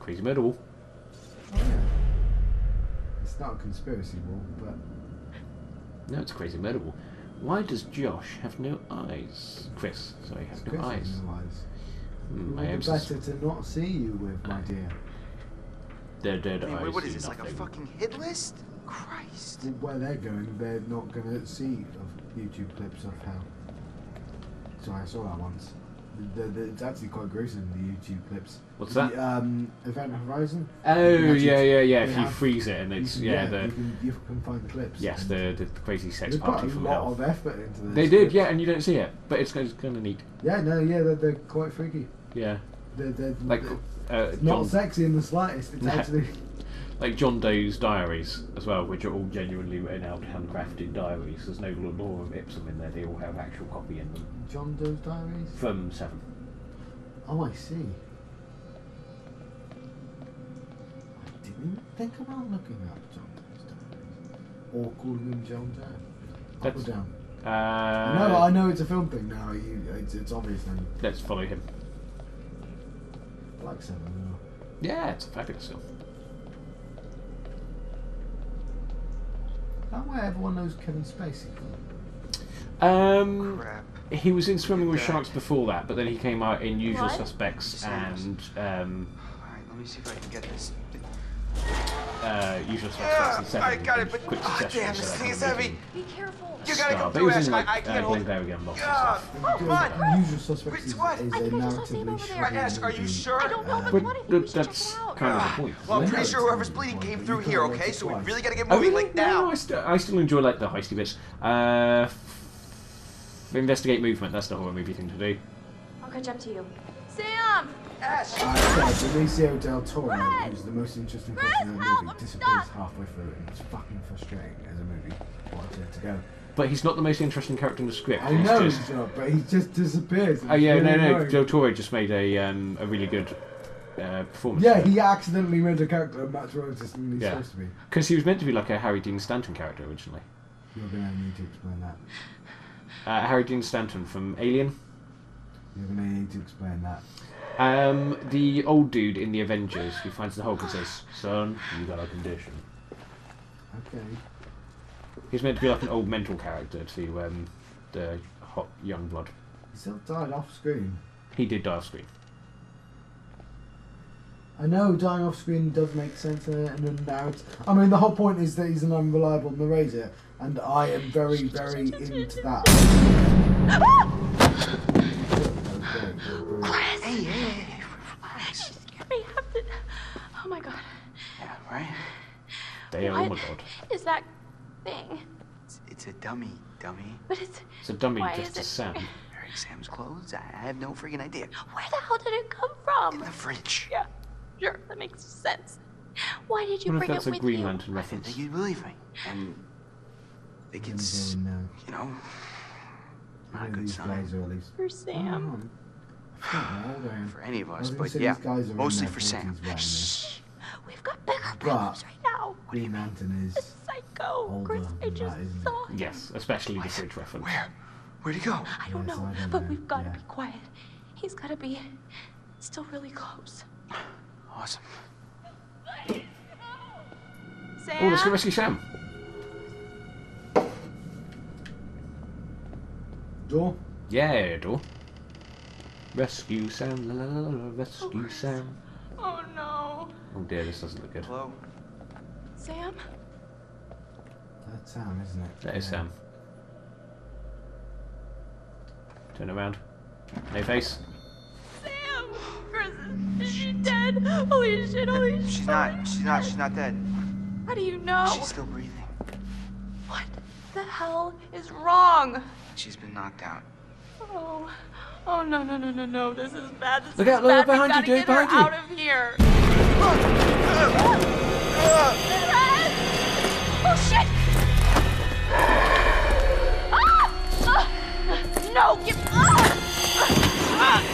Crazy murderable. Oh, yeah. It's not a conspiracy wall, but... No, it's a crazy murderable. Why does Josh have no eyes? Chris, sorry, has no eyes. Has no eyes. Mm, it would be better to not see you with, my dear. They're dead I mean, eyes. Wait, what is this, nothing. Like a fucking hit list? Christ. Where they're going, they're not going to see of YouTube clips of hell. Sorry, I saw that once. The, the, it's actually quite gruesome, the YouTube clips. What's that? The, um, Event Horizon. Oh, yeah, yeah, yeah. If you freeze it and it's... You can, yeah, yeah the, you, can, you can find the clips. Yes, the, the crazy sex party from hell. They put a lot of effort into this. They did, clips. Yeah, and you don't see it. But it's kind of neat. Yeah, no, yeah, they're, they're quite freaky. Yeah. They're, they're, like, they're uh, not John, sexy in the slightest. It's no. actually... Like John Doe's diaries as well, which are all genuinely written out, handcrafted diaries. There's no law of Ipsum in there, they all have actual copy in them. John Doe's diaries? From Seven. Oh, I see. I didn't think about looking up John Doe's diaries. Or calling him John Doe. Up or down? Uh, no, I know it's a film thing now, you, it's, it's obvious now. Let's follow him. I like Seven now. Yeah, it's a fabulous film. That way everyone knows Kevin Spacey. Um, Crap. He was in Swimming with Sharks before that, but then he came out in Usual Suspects and... Um, Alright, let me see if I can get this. uh, usually starts first and second. I got it, but oh, damn, this thing is heavy. Be careful. You gotta go through it. I can't hold it. Come on. Usual suspect is inactively shrinking. Ash, are you sure? I don't know, but what if you check it out? Well, I'm pretty sure whoever's bleeding came through here, okay? So we really gotta get moving, like now. I still enjoy, like, the heisty bits. Uh, investigate movement. That's the horror movie thing to do. I'll catch up to you. Sam! Ash! Uh, Benicio del Toro, who's the most interesting person in the movie, disappears halfway through, and it's fucking frustrating as a movie. To go. But he's not the most interesting character in the script. I know he's not, but he just disappears. Oh yeah, no, no, Del Toro just made a um, a really good uh, performance. Yeah, he accidentally made a character much more interesting than he's supposed to be. Because he was meant to be like a Harry Dean Stanton character originally. You're going to need to explain that. Uh, Harry Dean Stanton from Alien. You're going to need to explain that. Um, the old dude in the Avengers who finds the Hulk and says, "Son, you got a condition." Okay. He's meant to be like an old mental character to um, the hot young blood. He still died off screen. He did die off screen. I know dying off screen does make sense in a narrative. I mean, the whole point is that he's an unreliable narrator, and I am very, very into that. Chris! Hey, hey, hey, relax. She scared me half to... Oh my god. Yeah, right? They are, oh my god. Is that thing? It's, it's a dummy, dummy. But it's... It's a dummy just as Sam. Wearing Sam's clothes? I, I have no freaking idea. Where the hell did it come from? In the fridge. Yeah, sure, that makes sense. Why did you bring it with you? What if that's a Green Lantern reference? I didn't think you'd believe me. And... I think it's, you know, not a good sign. For Sam. For any of us, but yeah, mostly for Sam. Shh! We've got bigger problems right now. What do you mean? It's psycho. Chris, I just saw him. Yes, especially the fridge reference. Where? Where'd he go? I don't know, but we've got to be quiet. He's got to be still really close. Awesome. Sam? Oh, let's go rescue Sam. Door? Yeah, door. Rescue Sam, la la la la, rescue oh, Sam. Oh no. Oh dear, this doesn't look good. Hello? Sam? That's Sam, isn't it? That is yeah. Sam. Turn around. No face. Sam! Chris, is, is she dead? Holy shit, holy shit. She's not, she's not, she's not dead. How do you know? She's still breathing. What the hell is wrong? She's been knocked out. Oh, oh no, no, no, no, no! This is bad. This look is out! Look out behind you, dude! Behind you! Out of here! Uh, uh, oh shit! Ah! Uh, no! Get! Ah!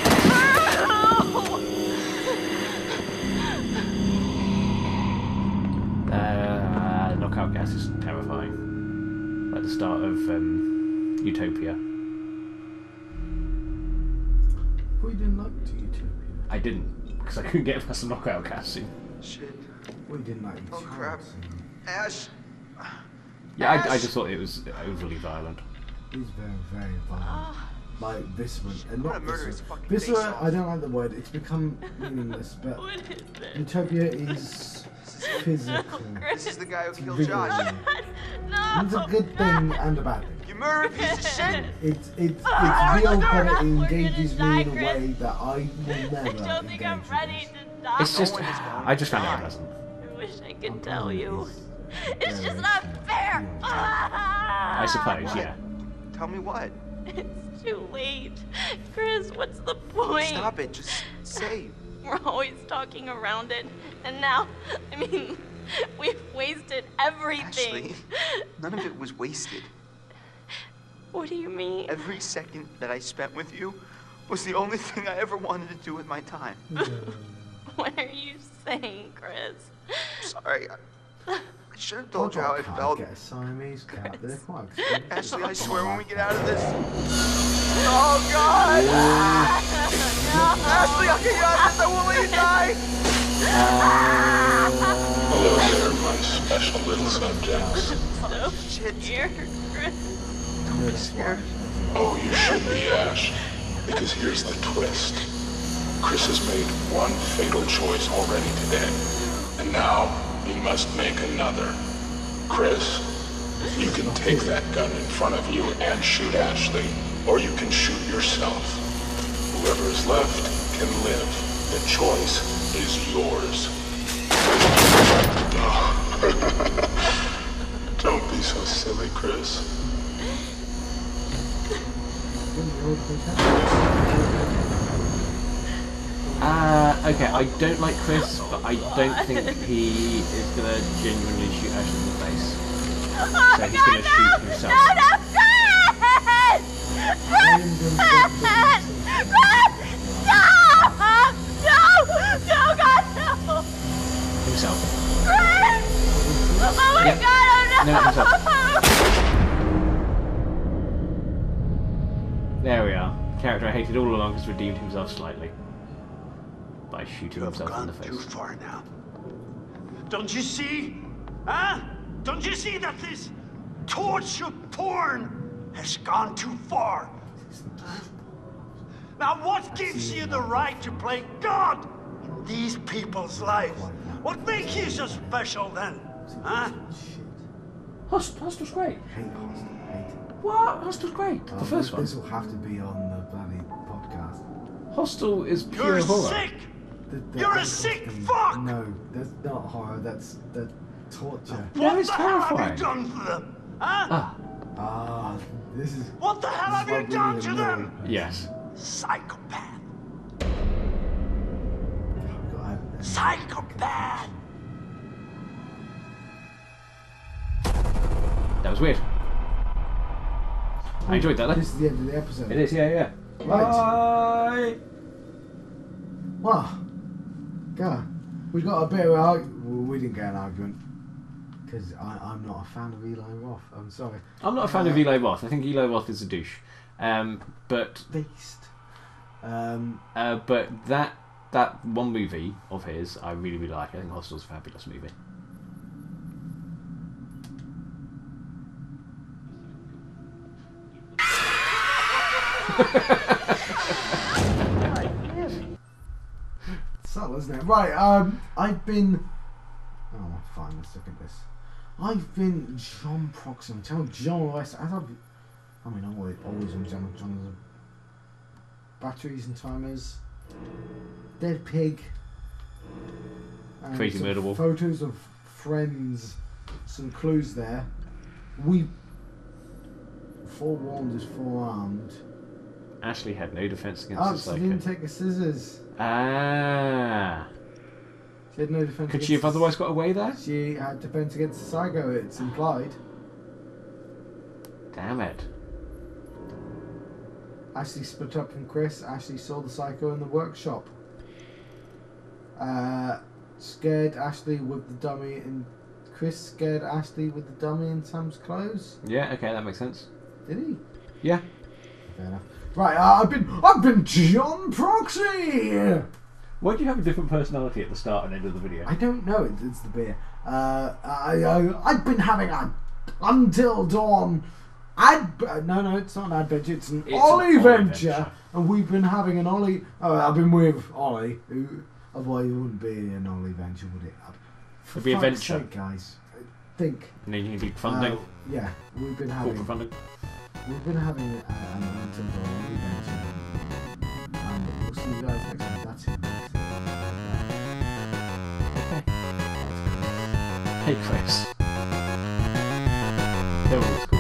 Uh, uh, knockout gas is terrifying. Like the start of um. Utopia. Well, you didn't like to Utopia. I didn't, because I couldn't get past the knockout casting. Shit. Well, you didn't like oh, crap. Ash. Yeah, Ash. I, I just thought it was overly violent. It was very, very violent. Like this one, and not this one. This one, I don't like the word. It's become meaningless, but what is this? Utopia is physical. No, this is the guy who it's killed Josh. No. It's a good thing and a bad thing. You murder piece of shit! It's, it's, it's real quality engages me in a way that I will never. I don't think I'm ready to die. It's just, I just found out it wasn't. I wish I could tell you. It's just not fair! I suppose, yeah. Tell me what? It's too late. Chris, what's the point? Stop it, just say. We're always talking around it, and now, I mean, we've wasted everything. Ashley, none of it was wasted. What do you mean? Every second that I spent with you was the only thing I ever wanted to do with my time. What are you saying, Chris? I'm sorry. I, I should have told you how I felt. Get a Siamese cat. Ashley, I swear when we get out of this... Oh, God! No. Ashley, I'll get you out of this. I won't let you die! Hello there, my special little subjects. Oh, shit. Here, Chris. Oh, you should be, Ash, because here's the twist. Chris has made one fatal choice already today, and now We must make another. Chris, you can take that gun in front of you and shoot Ashley, or you can shoot yourself. Whoever's left can live. The choice is yours. Don't be so silly, Chris. Uh, okay, I don't like Chris, but I don't think he is gonna genuinely shoot Ashley in the face. Oh so he's God, gonna no, shoot himself. No, no, Chris! Chris! Chris! Stop! No! No, God, no! Himself. Chris! Oh my yep. God, oh no! No, himself. There we are. The character I hated all along has redeemed himself slightly. By shooting himself in the face. You have gone too far now. Don't you see? Huh? Don't you see that this torture porn has gone too far? Now what gives you the right to play God in these people's lives? What makes you so special then? Huh? Hostel's great. I hate Hostel. What? Hostel's great. The first one. This will have to be on the bloody podcast. Hostel is pure horror. You're sick! The, the, You're a sick the, fuck! No, that's not horror, that's that torture. What no, the hell have you done to them? Huh? Ah, ah this is... What the hell have you done to them? Person. Yes. Psychopath. Oh, psychopath! That was weird. I enjoyed that. This is the end of the episode. It is, yeah, yeah. Right. Bye! Wow. God, we got a bit of an argument. Well, we didn't get an argument because I'm not a fan of Eli Roth. I'm sorry. I'm not a fan uh, of Eli Roth. I think Eli Roth is a douche. Um, but beast. Um, uh, but that that one movie of his, I really really like. I think Hostel's a fabulous movie. Isn't it? Right, um, I've been. Oh, fine, let's look at this. I've been John Proxim. Tell John Rice. As I've, I mean, I always, always on John. John's batteries and timers. Dead pig. And crazy murder wall. Photos of friends. Some clues there. We forewarned is forearmed. Ashley had no defence against the psycho. Oh, she didn't take the scissors. Ah. She had no defence. Could she have otherwise got away there? She had defence against the psycho, it's implied. Damn it. Ashley split up from Chris. Ashley saw the psycho in the workshop. Uh, scared Ashley with the dummy in... Chris scared Ashley with the dummy in Sam's clothes. Yeah, okay, that makes sense. Did he? Yeah. Fair enough. Right, uh, I've been I've been John Proxy. Why do you have a different personality at the start and end of the video? I don't know. It's the beer. Uh, I, I I've been having a Until Dawn ad. No, no, it's not an adventure. It's an Ollie venture, and we've been having an Ollie. Oh, I've been with Ollie. Who otherwise it wouldn't be an Ollie venture, would it? It'd be a venture, guys. Think. Needing big funding. Uh, yeah, we've been having corporate funding. We've been having uh, an Until Dawn adventure, and um, we'll see you guys next time. That's it. Okay. Hey, Chris. That was cool.